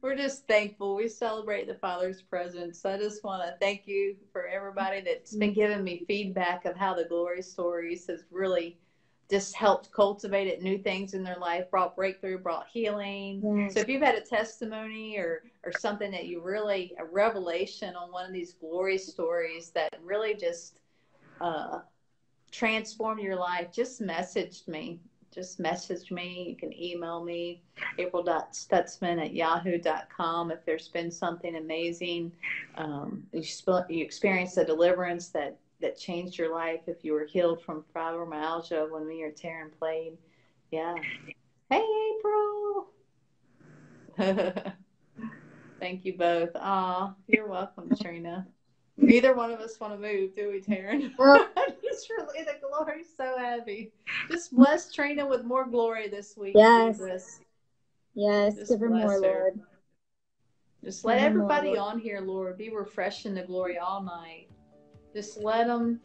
We're just thankful. We celebrate the Father's presence. I just want to thank you for everybody that's been giving me feedback of how the Glory Stories has really just helped cultivate it, new things in their life, brought breakthrough, brought healing. Yes. So if you've had a testimony or, or something that you really, a revelation on one of these Glory Stories that really just uh, transformed your life, just message me. Just message me. You can email me, april dot stutzman at yahoo dot com. If there's been something amazing, um, you, sp- you experienced a deliverance that, that changed your life. If you were healed from fibromyalgia when me or Teryn played. Yeah. Hey, April. Thank you both. Aw, you're welcome, Trina. Neither one of us want to move, do we, Teryn? It's really, the glory's so heavy. Just bless Trina with more glory this week. Yes. Jesus. Yes, just give her more, her. Lord. Just give let everybody more, on here, Lord, be refreshed in the glory all night. Just let them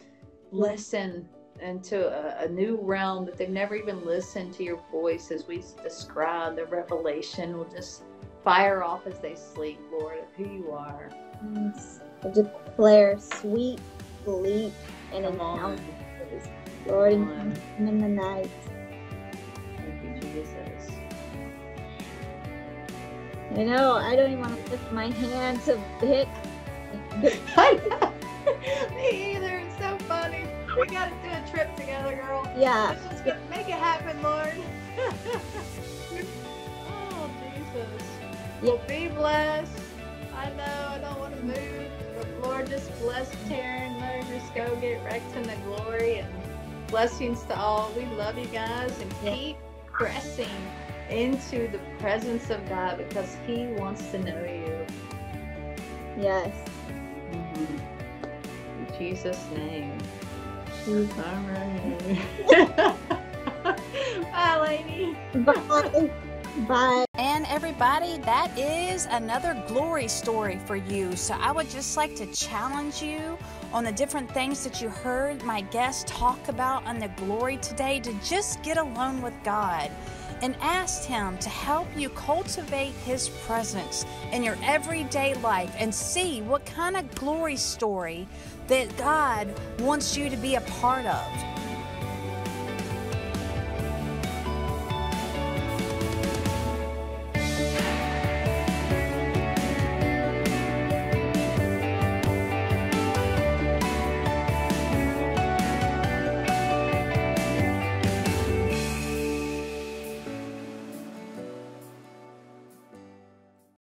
listen into a, a new realm that they've never even listened to your voice as we describe the revelation. We'll just fire off as they sleep, Lord, of who you are. Yes. I declare sweet sleep and encounter, Lord, in the night. Thank you, Jesus. I know, I don't even want to lift my hand to hit. Me either, it's so funny. We got to do a trip together, girl. Yeah. Let's just get, make it happen, Lord. Oh, Jesus. Well, be blessed. I know, I don't want to move. Lord, just bless Teryn. Let her just go get wrecked in the glory, and blessings to all. We love you guys, and keep pressing into the presence of God because He wants to know you. Yes. Mm-hmm. In Jesus' name. Jesus. All right. Bye, lady. Bye. Bye. And everybody, that is another glory story for you. So I would just like to challenge you on the different things that you heard my guests talk about on the glory today, to just get alone with God and ask Him to help you cultivate His presence in your everyday life and see what kind of glory story that God wants you to be a part of.